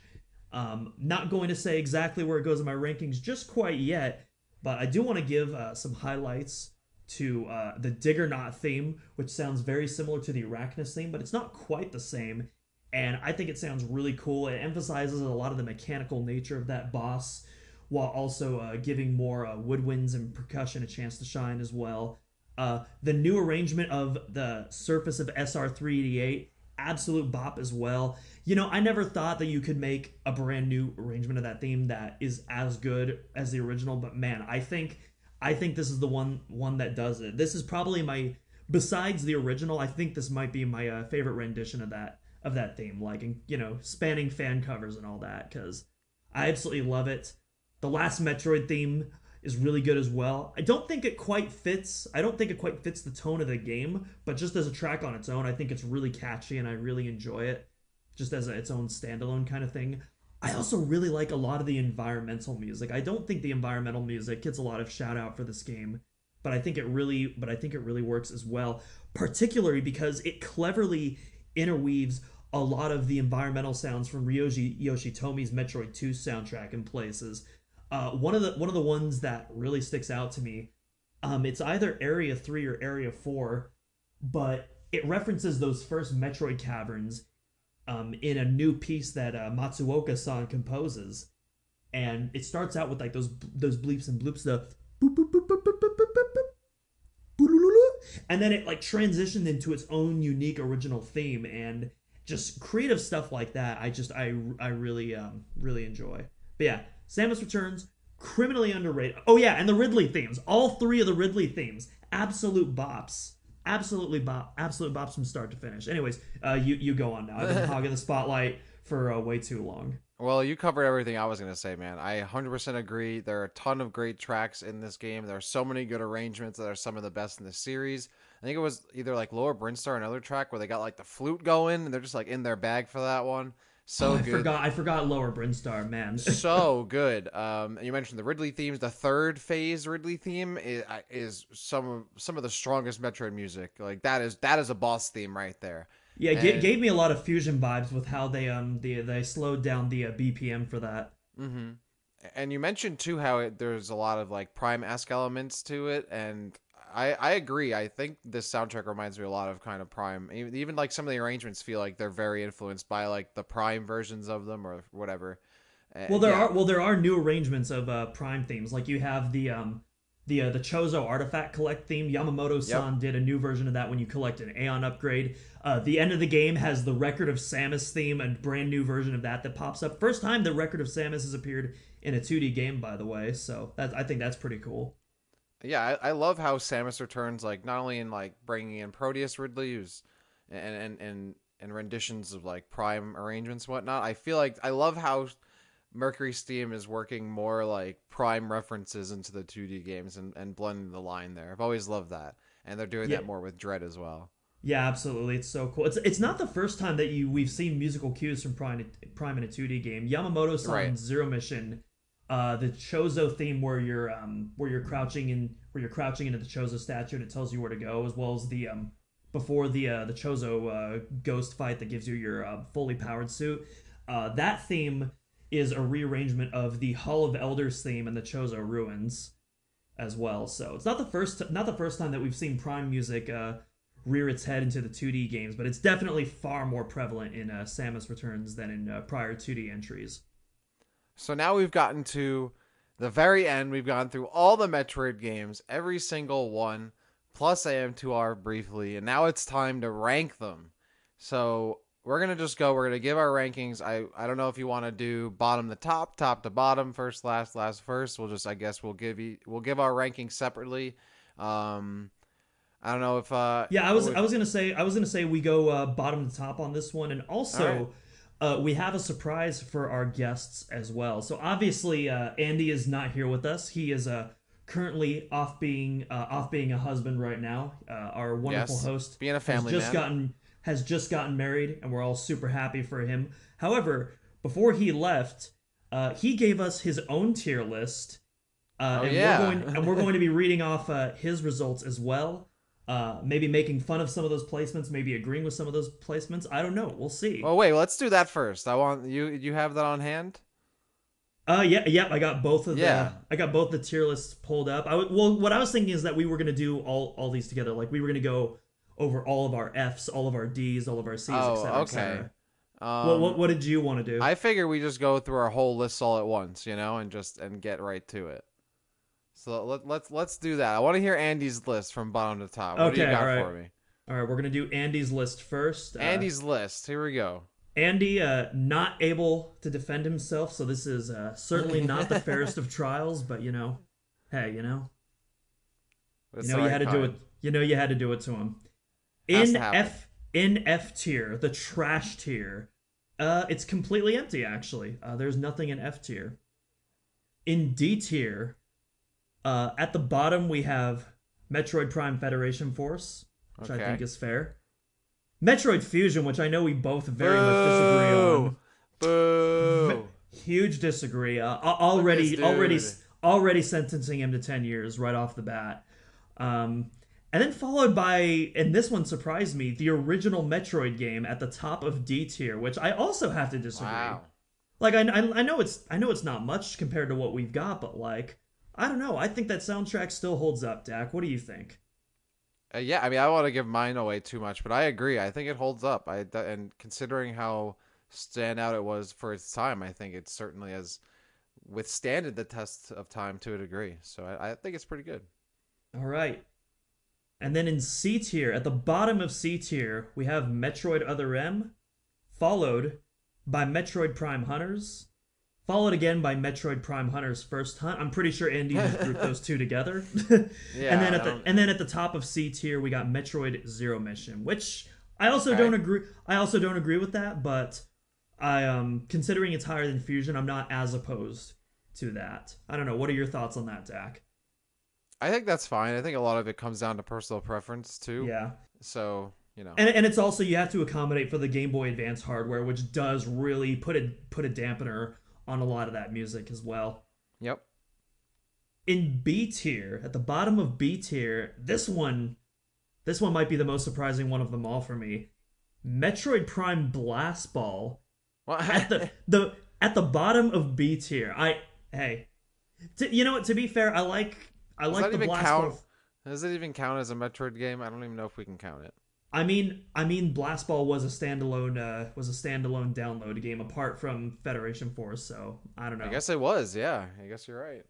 Um, not going to say exactly where it goes in my rankings just quite yet, but I do want to give uh, some highlights to uh, the Diggerknot theme, which sounds very similar to the Arachnus theme, but it's not quite the same, and I think it sounds really cool. It emphasizes a lot of the mechanical nature of that boss, while also uh, giving more uh, woodwinds and percussion a chance to shine as well. Uh, the new arrangement of the Surface of S R three eighty-eight absolute bop as well. You know, I never thought that you could make a brand new arrangement of that theme that is as good as the original, but man, I think I think this is the one one that does it. This is probably my, besides the original, I think this might be my uh, favorite rendition of that of that theme, like, you know, spanning fan covers and all that, because I absolutely love it. The last Metroid theme is really good as well. I don't think it quite fits. I don't think it quite fits the tone of the game, but just as a track on its own, I think it's really catchy and I really enjoy it, just as a, its own standalone kind of thing. I also really like a lot of the environmental music. I don't think the environmental music gets a lot of shout out for this game, but I think it really, but I think it really works as well, particularly because it cleverly interweaves a lot of the environmental sounds from Ryoji Yoshitomi's Metroid two soundtrack in places. Uh, one of the one of the ones that really sticks out to me, um, it's either Area three or Area four, but it references those first Metroid caverns um, in a new piece that uh, Matsuoka-san composes, and it starts out with like those those bleeps and bloops, the boop boop boop boop boop boop boop boop, and then it like transitioned into its own unique original theme, and just creative stuff like that. I just I I really um really enjoy. But yeah. Samus Returns, criminally underrated. Oh yeah, and the Ridley themes. All three of the Ridley themes. Absolute bops. Absolutely bop. Absolute bops from start to finish. Anyways, uh, you, you go on now. I've been hogging the spotlight for uh, way too long. Well, you covered everything I was going to say, man. I one hundred percent agree. There are a ton of great tracks in this game. There are so many good arrangements that are some of the best in the series. I think it was either like Laura Brinstar or another track where they got like the flute going, and they're just like in their bag for that one. So oh, I good. forgot. I forgot Lower Brinstar, man. So good. Um, you mentioned the Ridley themes. The third phase Ridley theme is, is some of some of the strongest Metroid music. Like that is that is a boss theme right there. Yeah, and it gave me a lot of Fusion vibes with how they um the they slowed down the uh, B P M for that. Mm-hmm. And you mentioned too how it, there's a lot of like Prime-esque elements to it, and I, I agree. I think this soundtrack reminds me a lot of kind of Prime. Even, even like some of the arrangements feel like they're very influenced by like the Prime versions of them or whatever. Well, there yeah. are well there are new arrangements of uh, Prime themes. Like you have the um the uh, the Chozo Artifact Collect theme. Yamamoto-san yep. did a new version of that when you collect an Aeon upgrade. Uh, the end of the game has the Record of Samus theme, a brand new version of that that pops up. First time the Record of Samus has appeared in a two D game, by the way. So that's, I think that's pretty cool. Yeah, I, I love how Samus Returns, like, not only in, like, bringing in Proteus Ridley, who's, and, and, and, and renditions of, like, Prime arrangements and whatnot, I feel like, I love how Mercury's theme is working more, like, Prime references into the two D games and, and blending the line there. I've always loved that. And they're doing yeah. that more with Dread as well. Yeah, absolutely. It's so cool. It's it's not the first time that you we've seen musical cues from Prime, Prime in a two D game. Yamamoto's right. Zero Mission... Uh, the Chozo theme, where you're um, where you're crouching in, where you're crouching into the Chozo statue, and it tells you where to go, as well as the um, before the uh, the Chozo uh, ghost fight that gives you your uh, fully powered suit. Uh, that theme is a rearrangement of the Hall of Elders theme and the Chozo ruins, as well. So it's not the first not the first time that we've seen Prime music uh, rear its head into the two D games, but it's definitely far more prevalent in uh, Samus Returns than in uh, prior two D entries. So now we've gotten to the very end. We've gone through all the Metroid games, every single one, plus A M two R briefly, and now it's time to rank them. So we're going to just go. We're going to give our rankings. I, I don't know if you want to do bottom to top, top to bottom, first, last, last, first. We'll just, I guess, we'll give you, we'll give our rankings separately. Um... I don't know if... Uh, yeah, I was I was going to say I was gonna say we go uh, bottom to top on this one, and also... Uh, we have a surprise for our guests as well. So obviously, uh, Andy is not here with us. He is uh, currently off being uh, off being a husband right now. Uh, our wonderful yes, host being a family has just man. gotten has just gotten married, and we're all super happy for him. However, before he left, uh, he gave us his own tier list, uh, oh, and yeah. we're going and we're going to be reading off uh, his results as well. Uh, maybe making fun of some of those placements, maybe agreeing with some of those placements. I don't know. We'll see. Oh, wait, let's do that first. I want you. You have that on hand? Uh, yeah, yeah. I got both of yeah. the. I got both the tier lists pulled up. I well, what I was thinking is that we were gonna do all all these together. Like we were gonna go over all of our Fs, all of our Ds, all of our Cs, et cetera, et cetera. Um, well, what what did you want to do? I figure we just go through our whole list all at once, you know, and just and get right to it. So let, let's let's do that. I want to hear Andy's list from bottom to top. What okay, do you got all right. for me? All right, we're going to do Andy's list first. Uh, Andy's list. Here we go. Andy, uh, not able to defend himself, so this is uh, certainly not the fairest of trials, but, you know, hey, you know. That's you know you had time. to do it. You know you had to do it to him. In F, in F tier, the trash tier, uh, it's completely empty, actually. Uh, there's nothing in F tier. In D tier, uh, at the bottom we have Metroid Prime Federation Force, which okay. I think is fair. Metroid Fusion, which I know we both very Boo! much disagree on. Boo! V- huge disagree. Uh, already, already, already sentencing him to ten years right off the bat. Um, and then followed by, and this one surprised me, the original Metroid game at the top of D tier, which I also have to disagree. Wow. Like I, I, I know it's, I know it's not much compared to what we've got, but like, I don't know. I think that soundtrack still holds up. Dak, what do you think? Uh, yeah, I mean, I don't want to give mine away too much, but I agree. I think it holds up. I and considering how standout it was for its time, I think it certainly has withstanded the test of time to a degree. So I, I think it's pretty good. All right. And then in C tier, at the bottom of C tier, we have Metroid Other M, followed by Metroid Prime Hunters, followed again by Metroid Prime Hunters First Hunt. I'm pretty sure Andy just grouped those two together. yeah, and then at the and then at the top of C tier we got Metroid Zero Mission, which I also okay. don't agree I also don't agree with that, but I um considering it's higher than Fusion, I'm not as opposed to that. I don't know, what are your thoughts on that, Dak? I think that's fine. I think a lot of it comes down to personal preference too. Yeah. So You know. And and it's also, you have to accommodate for the Game Boy Advance hardware, which does really put a put a dampener on a lot of that music as well. Yep. In B tier, at the bottom of B tier, this one, this one might be the most surprising one of them all for me. Metroid Prime Blast Ball. What? at the the at the bottom of B tier. I hey, to, you know what? To be fair, I like I does like the Blast count? Ball. Does it even count as a Metroid game? I don't even know if we can count it. I mean, I mean, Blast Ball was a standalone, uh, was a standalone download game apart from Federation Force, so I don't know. I guess it was, yeah. I guess you're right.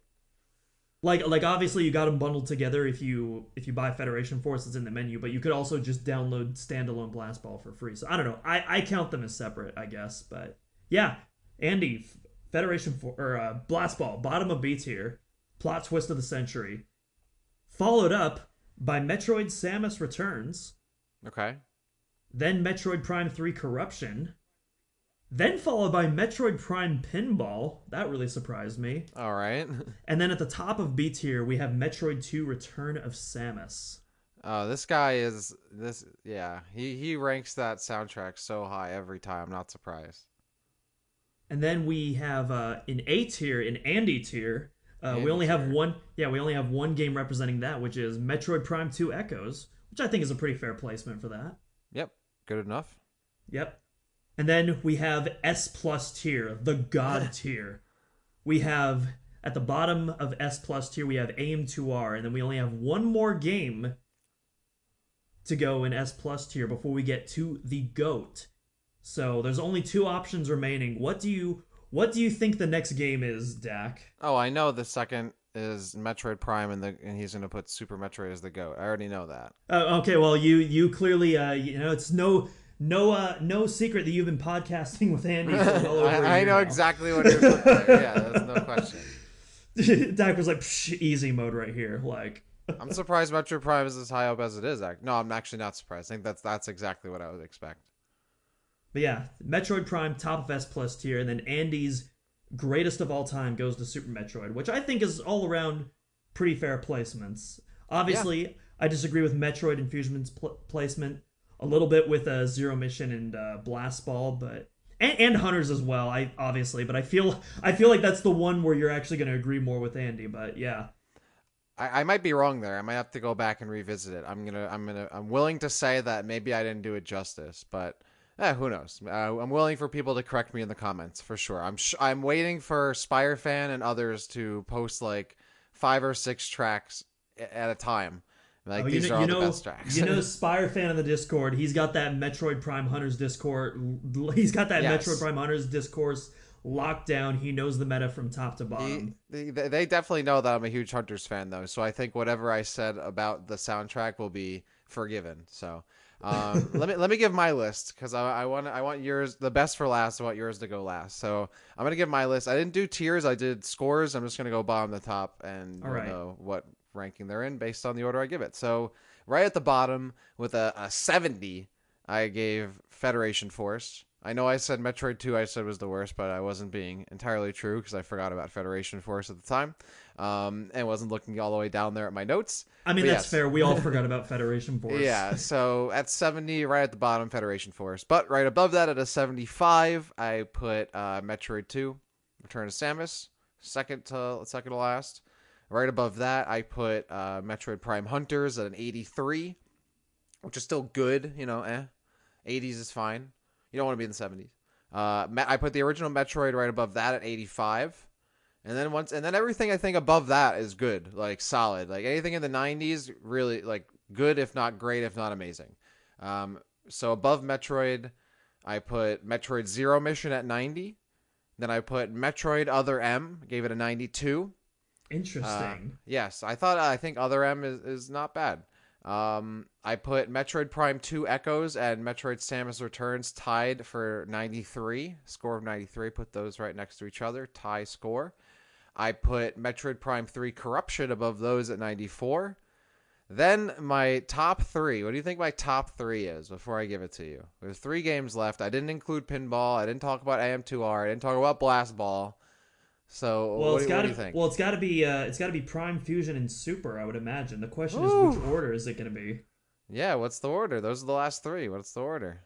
Like, like obviously you got them bundled together if you if you buy Federation Force, it's in the menu, but you could also just download standalone Blast Ball for free. So I don't know. I, I count them as separate, I guess, but yeah. Andy, Federation Force or uh, Blast Ball, bottom of B tier, plot twist of the century, followed up by Metroid Samus Returns. Okay. Then Metroid Prime three Corruption. Then followed by Metroid Prime Pinball. That really surprised me. All right. And then at the top of B tier, we have Metroid two Return of Samus. Oh, uh, this guy is... this. Yeah, he, he ranks that soundtrack so high every time. Not surprised. And then we have uh, in A tier, in Andy tier, uh, Andy we only tier. have one... Yeah, we only have one game representing that, which is Metroid Prime two Echoes, which I think is a pretty fair placement for that. Yep. Good enough. Yep. And then we have S plus tier, the God tier. We have, at the bottom of S plus tier, we have A M two R, and then we only have one more game to go in S plus tier before we get to the GOAT. So there's only two options remaining. What do you what do you think the next game is, Dak? Oh, I know the second is Metroid Prime, and the and he's going to put Super Metroid as the GOAT. I already know that. Uh, okay, well, you you clearly, uh, you know, it's no no uh, no secret that you've been podcasting with Andy for well over I, a I year know now. Exactly what you're talking about. Yeah, there's no question. Dak was like, psh, easy mode right here. Like, I'm surprised Metroid Prime is as high up as it is. No, I'm actually not surprised. I think that's that's exactly what I would expect. But yeah, Metroid Prime, top of S plus tier, and then Andy's greatest of all time goes to Super Metroid, which I think is all around pretty fair placements. Obviously, yeah. I disagree with Metroid and Fusion's pl- placement a little bit with uh, Zero Mission and uh, Blast Ball, but and, and Hunters as well. I obviously, but I feel I feel like that's the one where you're actually going to agree more with Andy. But yeah, I, I might be wrong there. I might have to go back and revisit it. I'm gonna I'm gonna I'm willing to say that maybe I didn't do it justice, but. Eh, who knows? Uh, I'm willing for people to correct me in the comments for sure. I'm sh- I'm waiting for Spyrefan and others to post like five or six tracks at a time. Like oh, these know, are all know, the best tracks. You know, Spyrefan in the Discord. He's got that Metroid Prime Hunters Discord. He's got that yes. Metroid Prime Hunters discourse locked down. He knows the meta from top to bottom. He, they, they definitely know that I'm a huge Hunters fan though. So I think whatever I said about the soundtrack will be forgiven. So. Um, let me let me give my list because I, I want I want yours the best for last. I want yours to go last. So I'm gonna give my list. I didn't do tiers. I did scores. I'm just gonna go bottom to top, and you right. know what ranking they're in based on the order I give it. So right at the bottom with a, a seventy, I gave Federation Force. I know I said Metroid two I said was the worst, but I wasn't being entirely true because I forgot about Federation Force at the time um, and wasn't looking all the way down there at my notes. I mean, but that's yes. fair. We all forgot about Federation Force. Yeah, so at seventy, right at the bottom, Federation Force. But right above that at a seventy-five, I put uh, Metroid two, Return of Samus, second to, second to last. Right above that, I put uh, Metroid Prime Hunters at an eighty-three, which is still good. You know, eh. eighties is fine. You don't want to be in the seventies. Uh, I put the original Metroid right above that at eighty-five, and then once and then everything I think above that is good, like solid, like anything in the nineties, really like good if not great, if not amazing. Um, so above Metroid, I put Metroid Zero Mission at ninety. Then I put Metroid Other M, gave it a ninety-two. Interesting. Uh, yes, I thought I think Other M is is not bad. Um, I put Metroid Prime two Echoes and Metroid Samus Returns tied for ninety-three, score of ninety-three, put those right next to each other, tie score. I put Metroid Prime three Corruption above those at ninety-four. Then my top three, what do you think my top three is before I give it to you? There's three games left. I didn't include pinball. I didn't talk about A M two R. I didn't talk about blast ball. So well, what, do, gotta, what do you think? Well, it's got to be uh, it's got to be Prime, Fusion, and Super, I would imagine. The question Ooh. is, which order is it going to be? Yeah, what's the order? Those are the last three. What's the order?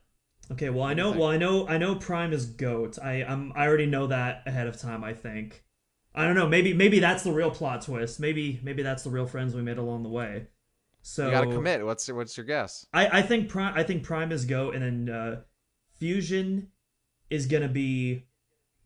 Okay, well, what I know, well, I know, I know, Prime is GOAT. I um, I already know that ahead of time. I think. I don't know. Maybe, maybe that's the real plot twist. Maybe, maybe that's the real friends we made along the way. So you got to commit. What's your, what's your guess? I, I think Prime. I think Prime is GOAT, and then uh, Fusion is going to be.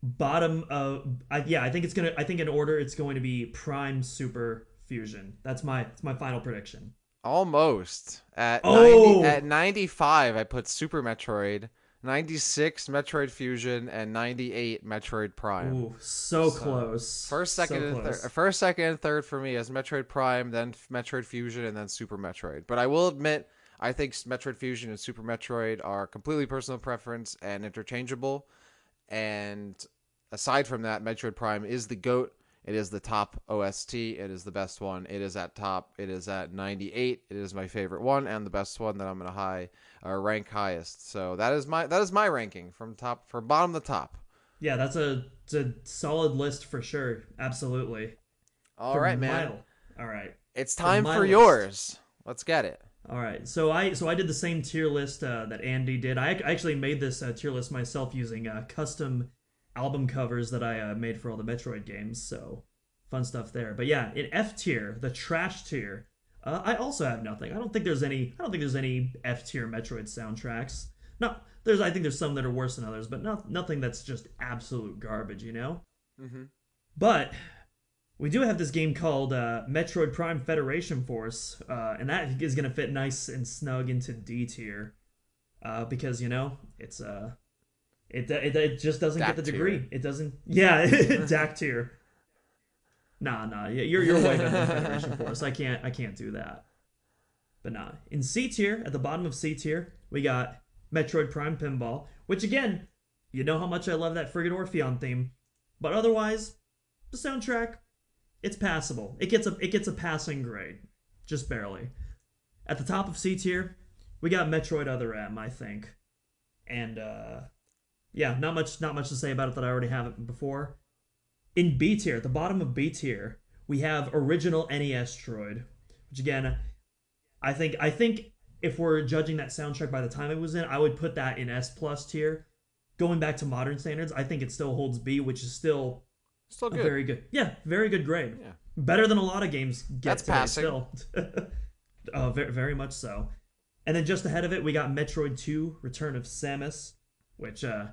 Bottom of I, yeah, I think it's gonna. I think in order, it's going to be Prime, Super, Fusion. That's my that's my final prediction. Almost at oh! ninety, at ninety-five, I put Super Metroid, ninety-six Metroid Fusion, and ninety-eight Metroid Prime. Ooh, so, so close. First, second, so and close. Thir- first, second, and third for me is Metroid Prime, then Metroid Fusion, and then Super Metroid. But I will admit, I think Metroid Fusion and Super Metroid are completely personal preference and interchangeable. And aside from that, Metroid Prime is the GOAT. It is the top O S T. It is the best one. It is at top. It is at ninety-eight. It is my favorite one and the best one that I'm gonna high uh, rank highest. So that is my that is my ranking from top from bottom to top. Yeah, that's a it's a solid list for sure. Absolutely. All right, man. All right. It's time for yours. Let's get it. All right, so I so I did the same tier list uh, that Andy did. I actually made this uh, tier list myself using uh, custom album covers that I uh, made for all the Metroid games, so fun stuff there. But yeah, in F tier, the trash tier, uh, I also have nothing. I don't think there's any. I don't think there's any F tier Metroid soundtracks. No, there's. I think there's some that are worse than others, but not nothing that's just absolute garbage, you know. Mm-hmm. But. We do have this game called uh, Metroid Prime Federation Force, uh, and that is going to fit nice and snug into D tier, uh, because you know it's uh, it it, it just doesn't Dak get the degree. Tier. It doesn't. Yeah, Dak tier. Nah, nah, you're you're way better than Federation Force. I can't I can't do that. But nah, in C tier, at the bottom of C tier, we got Metroid Prime Pinball, which again, you know how much I love that friggin' Orpheon theme, but otherwise, the soundtrack. It's passable. It gets a it gets a passing grade, just barely. At the top of C tier, we got Metroid Other M, I think, and uh, yeah, not much not much to say about it that I already haven't before. In B tier, at the bottom of B tier, we have original N E S Droid, which again, I think I think if we're judging that soundtrack by the time it was in, I would put that in S plus tier. Going back to modern standards, I think it still holds B, which is still. Still good. Very good. Yeah, very good grade. Yeah. Better than a lot of games get today passing. Still. uh, very, very much so. And then just ahead of it, we got Metroid two, Return of Samus, which uh,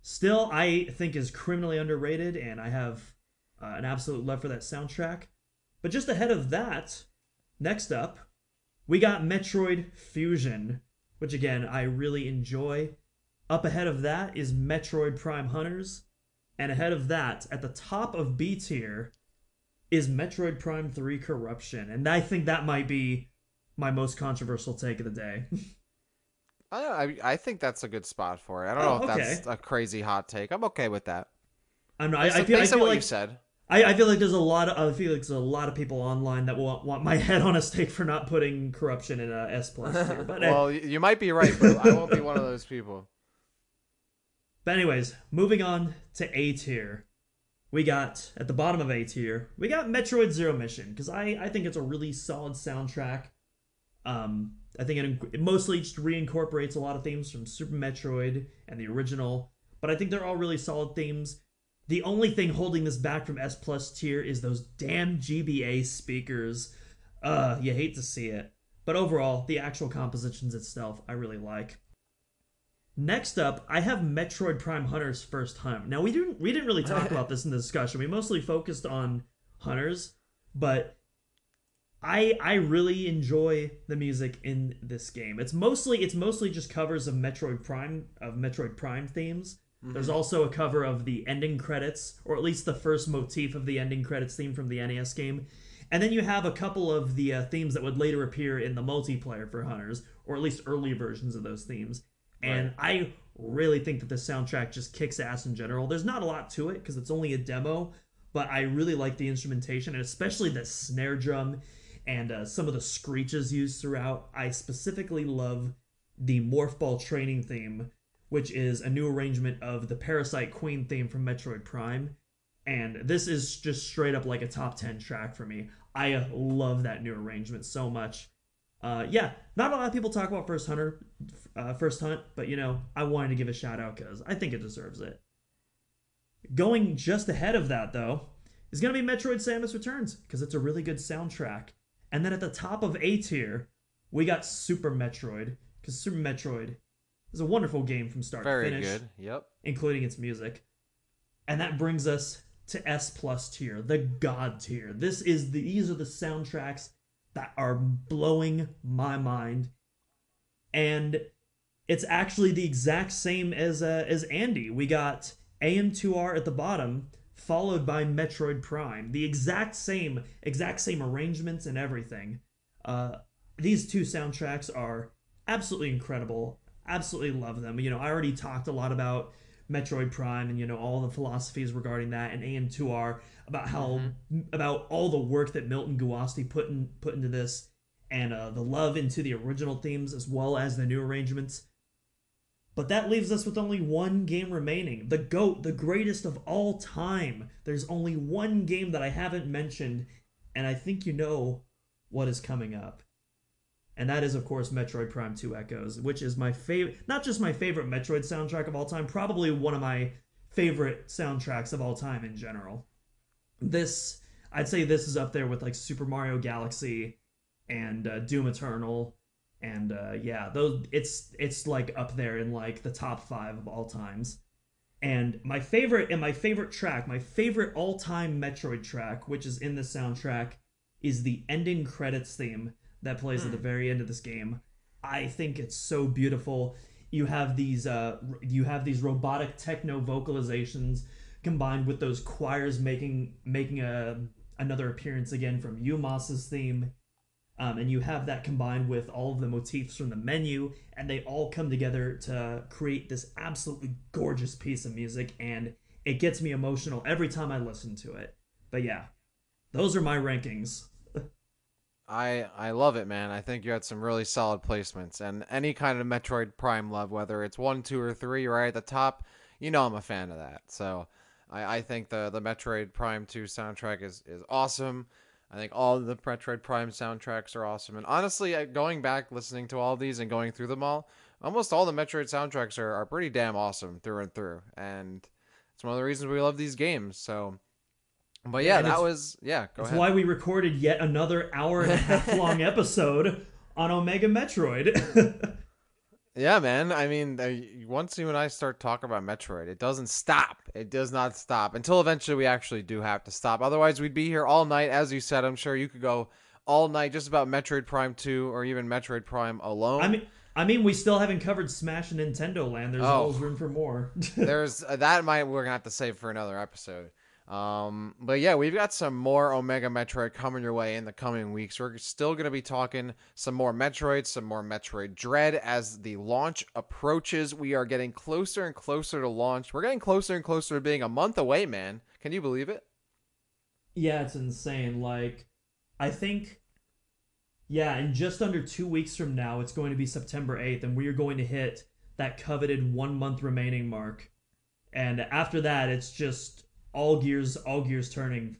still I think is criminally underrated, and I have uh, an absolute love for that soundtrack. But just ahead of that, next up, we got Metroid Fusion, which again, I really enjoy. Up ahead of that is Metroid Prime Hunters. And ahead of that, at the top of B tier, is Metroid Prime three Corruption. And I think that might be my most controversial take of the day. I I think that's a good spot for it. I don't oh, know if okay. that's a crazy hot take. I'm okay with that. I'm not, I, I feel, I feel what like you said. I, I feel like there's a lot of I feel like there's a lot of people online that want, want my head on a stake for not putting Corruption in a S plus tier. But well, I, you might be right, but I won't be one of those people. But anyways, moving on to A tier. We got, at the bottom of A tier, we got Metroid Zero Mission, because I, I think it's a really solid soundtrack. Um, I think it, it mostly just reincorporates a lot of themes from Super Metroid and the original, but I think they're all really solid themes. The only thing holding this back from S plus tier is those damn G B A speakers. Uh, you hate to see it. But overall, the actual compositions itself, I really like. Next up, I have Metroid Prime Hunters First Hunt. Now, we didn't we didn't really talk about this in the discussion. We mostly focused on Hunters, but I I really enjoy the music in this game. It's mostly it's mostly just covers of Metroid Prime of Metroid Prime themes. Mm-hmm. There's also a cover of the ending credits, or at least the first motif of the ending credits theme from the N E S game. And then you have a couple of the uh, themes that would later appear in the multiplayer for Hunters, or at least early versions of those themes. And right. I really think that the soundtrack just kicks ass in general. There's not a lot to it because it's only a demo, but I really like the instrumentation, and especially the snare drum and uh, some of the screeches used throughout. I specifically love the Morph Ball training theme, which is a new arrangement of the Parasite Queen theme from Metroid Prime. And this is just straight up like a top ten track for me. I love that new arrangement so much. Uh, yeah, not a lot of people talk about First Hunter, uh, First Hunt, but, you know, I wanted to give a shout out because I think it deserves it. Going just ahead of that, though, is going to be Metroid Samus Returns, because it's a really good soundtrack. And then at the top of A tier, we got Super Metroid, because Super Metroid is a wonderful game from start Very to finish. Very good, yep. Including its music. And that brings us to S plus tier, the God tier. This is the, these are the soundtracks that are blowing my mind. And it's actually the exact same as uh, as Andy. We got A M two R at the bottom, followed by Metroid Prime. The exact same, exact same arrangements and everything. Uh, these two soundtracks are absolutely incredible. Absolutely love them. You know, I already talked a lot about Metroid Prime and, you know, all the philosophies regarding that, and A M two R about how mm-hmm. about all the work that Milton Guasti put in put into this, and uh, the love into the original themes as well as the new arrangements. But that leaves us with only one game remaining, the GOAT, the greatest of all time. There's only one game that I haven't mentioned, and I think you know what is coming up. And that is, of course, Metroid Prime two Echoes, which is my favorite, not just my favorite Metroid soundtrack of all time, probably one of my favorite soundtracks of all time in general. This, I'd say this is up there with like Super Mario Galaxy and uh, Doom Eternal. And uh, yeah, those, it's it's like up there in like the top five of all times. And my favorite and my favorite track, my favorite all-time Metroid track, which is in the soundtrack, is the ending credits theme that plays at the very end of this game. I think it's so beautiful. You have these, uh, you have these robotic techno vocalizations combined with those choirs making making a another appearance again from Umas's theme, um, and you have that combined with all of the motifs from the menu, and they all come together to create this absolutely gorgeous piece of music, and it gets me emotional every time I listen to it. But yeah, those are my rankings. I, I love it, man. I think you had some really solid placements, and any kind of Metroid Prime love, whether it's one, two, or three, right at the top, you know I'm a fan of that. So I, I think the, the Metroid Prime two soundtrack is, is awesome. I think all of the Metroid Prime soundtracks are awesome. And honestly, going back, listening to all these and going through them all, almost all the Metroid soundtracks are, are pretty damn awesome through and through. And it's one of the reasons we love these games. So But yeah, and that was, yeah, go ahead. That's why we recorded yet another hour and a half long episode on Omega Metroid. Yeah, man. I mean, once you and I start talking about Metroid, it doesn't stop. It does not stop until eventually we actually do have to stop. Otherwise, we'd be here all night. As you said, I'm sure you could go all night just about Metroid Prime two or even Metroid Prime alone. I mean... I mean, we still haven't covered Smash and Nintendo Land. There's oh, always room for more. There's uh, that might we're going to have to save for another episode. Um, but yeah, we've got some more Omega Metroid coming your way in the coming weeks. We're still going to be talking some more Metroid, some more Metroid Dread as the launch approaches. We are getting closer and closer to launch. We're getting closer and closer to being a month away, man. Can you believe it? Yeah, it's insane. Like, I think, yeah, in just under two weeks from now, it's going to be September eighth, and we are going to hit that coveted one month remaining mark. And after that, it's just... All gears, all gears turning.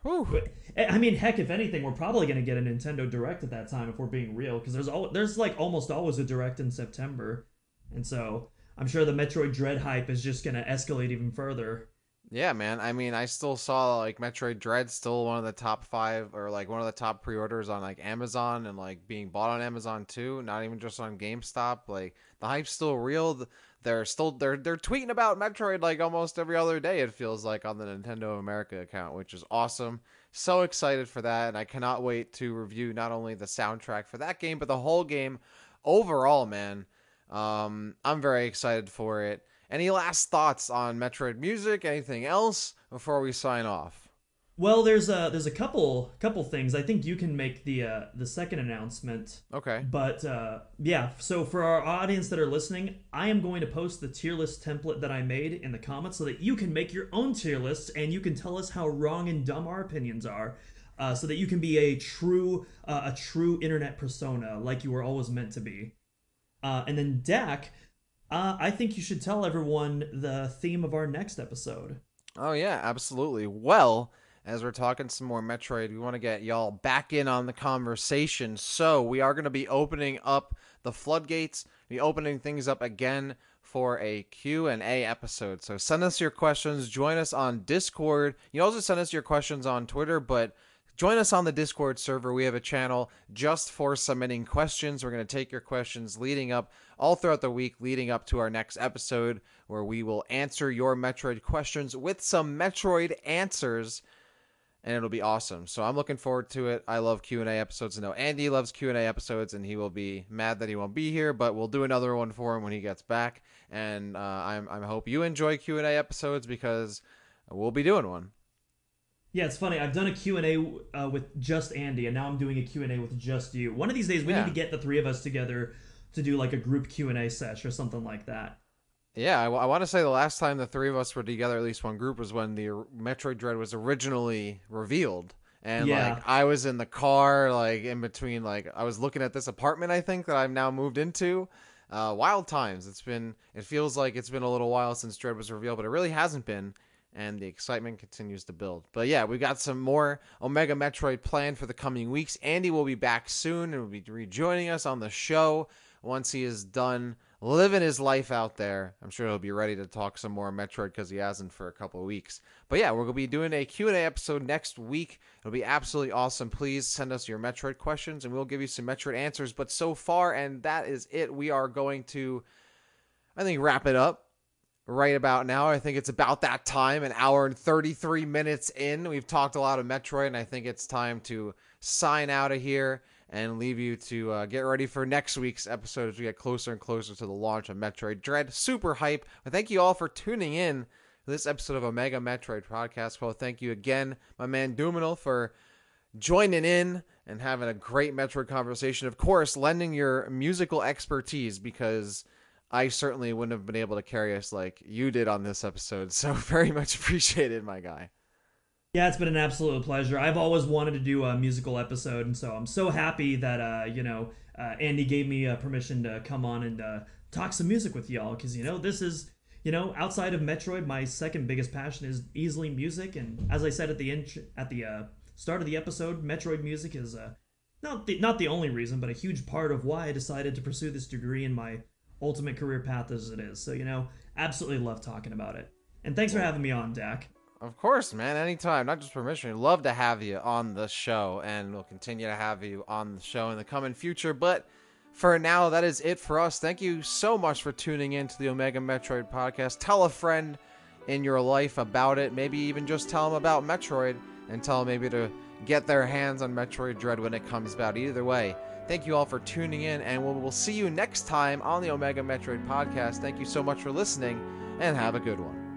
Whew. I mean, heck, if anything, we're probably going to get a Nintendo Direct at that time if we're being real, because there's all there's like almost always a Direct in September, and so I'm sure the Metroid Dread hype is just going to escalate even further. Yeah, man. I mean, I still saw like Metroid Dread still one of the top five or like one of the top pre-orders on like Amazon and like being bought on Amazon too. Not even just on GameStop. Like the hype's still real. The, They're still they're they're tweeting about Metroid like almost every other day, it feels like, on the Nintendo America account, which is awesome. So excited for that, and I cannot wait to review not only the soundtrack for that game, but the whole game overall, man. Um, I'm very excited for it. Any last thoughts on Metroid music? Anything else before we sign off? Well, there's a there's a couple couple things. I think you can make the uh, the second announcement. Okay. But uh, yeah, so for our audience that are listening, I am going to post the tier list template that I made in the comments so that you can make your own tier lists and you can tell us how wrong and dumb our opinions are, uh, so that you can be a true uh, a true internet persona like you were always meant to be. Uh, and then Dak, uh, I think you should tell everyone the theme of our next episode. Oh yeah, absolutely. Well, as we're talking some more Metroid, we want to get y'all back in on the conversation. So we are going to be opening up the floodgates, be opening things up again for a Q and A episode. So send us your questions. Join us on Discord. You can also send us your questions on Twitter, but join us on the Discord server. We have a channel just for submitting questions. We're going to take your questions leading up all throughout the week, leading up to our next episode, where we will answer your Metroid questions with some Metroid answers. And it'll be awesome. So I'm looking forward to it. I love Q and A episodes. I know Andy loves Q and A episodes, and he will be mad that he won't be here, but we'll do another one for him when he gets back. And uh, I'm, I hope you enjoy Q and A episodes, because we'll be doing one. Yeah, it's funny. I've done a Q and A uh, with just Andy, and now I'm doing a Q and A with just you. One of these days, we yeah. need to get the three of us together to do like a group Q and A sesh or something like that. Yeah, I, I want to say the last time the three of us were together, at least one group, was when the Metroid Dread was originally revealed. And, yeah. like, I was in the car, like, in between, like, I was looking at this apartment, I think, that I've now moved into. Uh, wild times. It's been, it feels like it's been a little while since Dread was revealed, but it really hasn't been. And the excitement continues to build. But yeah, we've got some more Omega Metroid planned for the coming weeks. Andy will be back soon and will be rejoining us on the show once he is done living his life out there. I'm sure he'll be ready to talk some more Metroid, because he hasn't for a couple of weeks. But yeah, we're going to be doing a Q and A episode next week. It'll be absolutely awesome. Please send us your Metroid questions, and we'll give you some Metroid answers. But so far, and that is it, we are going to, I think, wrap it up right about now. I think it's about that time, an hour and thirty-three minutes in. We've talked a lot of Metroid, and I think it's time to sign out of here and leave you to uh, get ready for next week's episode as we get closer and closer to the launch of Metroid Dread. Super hype. But thank you all for tuning in to this episode of Omega Metroid Podcast. Well, thank you again, my man Doominal, for joining in and having a great Metroid conversation. Of course, lending your musical expertise, because I certainly wouldn't have been able to carry us like you did on this episode. So very much appreciated, my guy. Yeah, it's been an absolute pleasure. I've always wanted to do a musical episode, and so I'm so happy that, uh, you know, uh, Andy gave me uh, permission to come on and uh, talk some music with y'all, because, you know, this is, you know, outside of Metroid, my second biggest passion is easily music, and as I said at the int- at the uh, start of the episode, Metroid music is uh, not the, not the only reason, but a huge part of why I decided to pursue this degree in my ultimate career path as it is. So, you know, absolutely love talking about it. And thanks for having me on, Dak. Of course, man. Anytime. Not just permission. We'd love to have you on the show, and we'll continue to have you on the show in the coming future. But for now, that is it for us. Thank you so much for tuning in to the Omega Metroid Podcast. Tell a friend in your life about it. Maybe even just tell them about Metroid, and tell them maybe to get their hands on Metroid Dread when it comes about. Either way, thank you all for tuning in, and we'll, we'll see you next time on the Omega Metroid Podcast. Thank you so much for listening, and have a good one.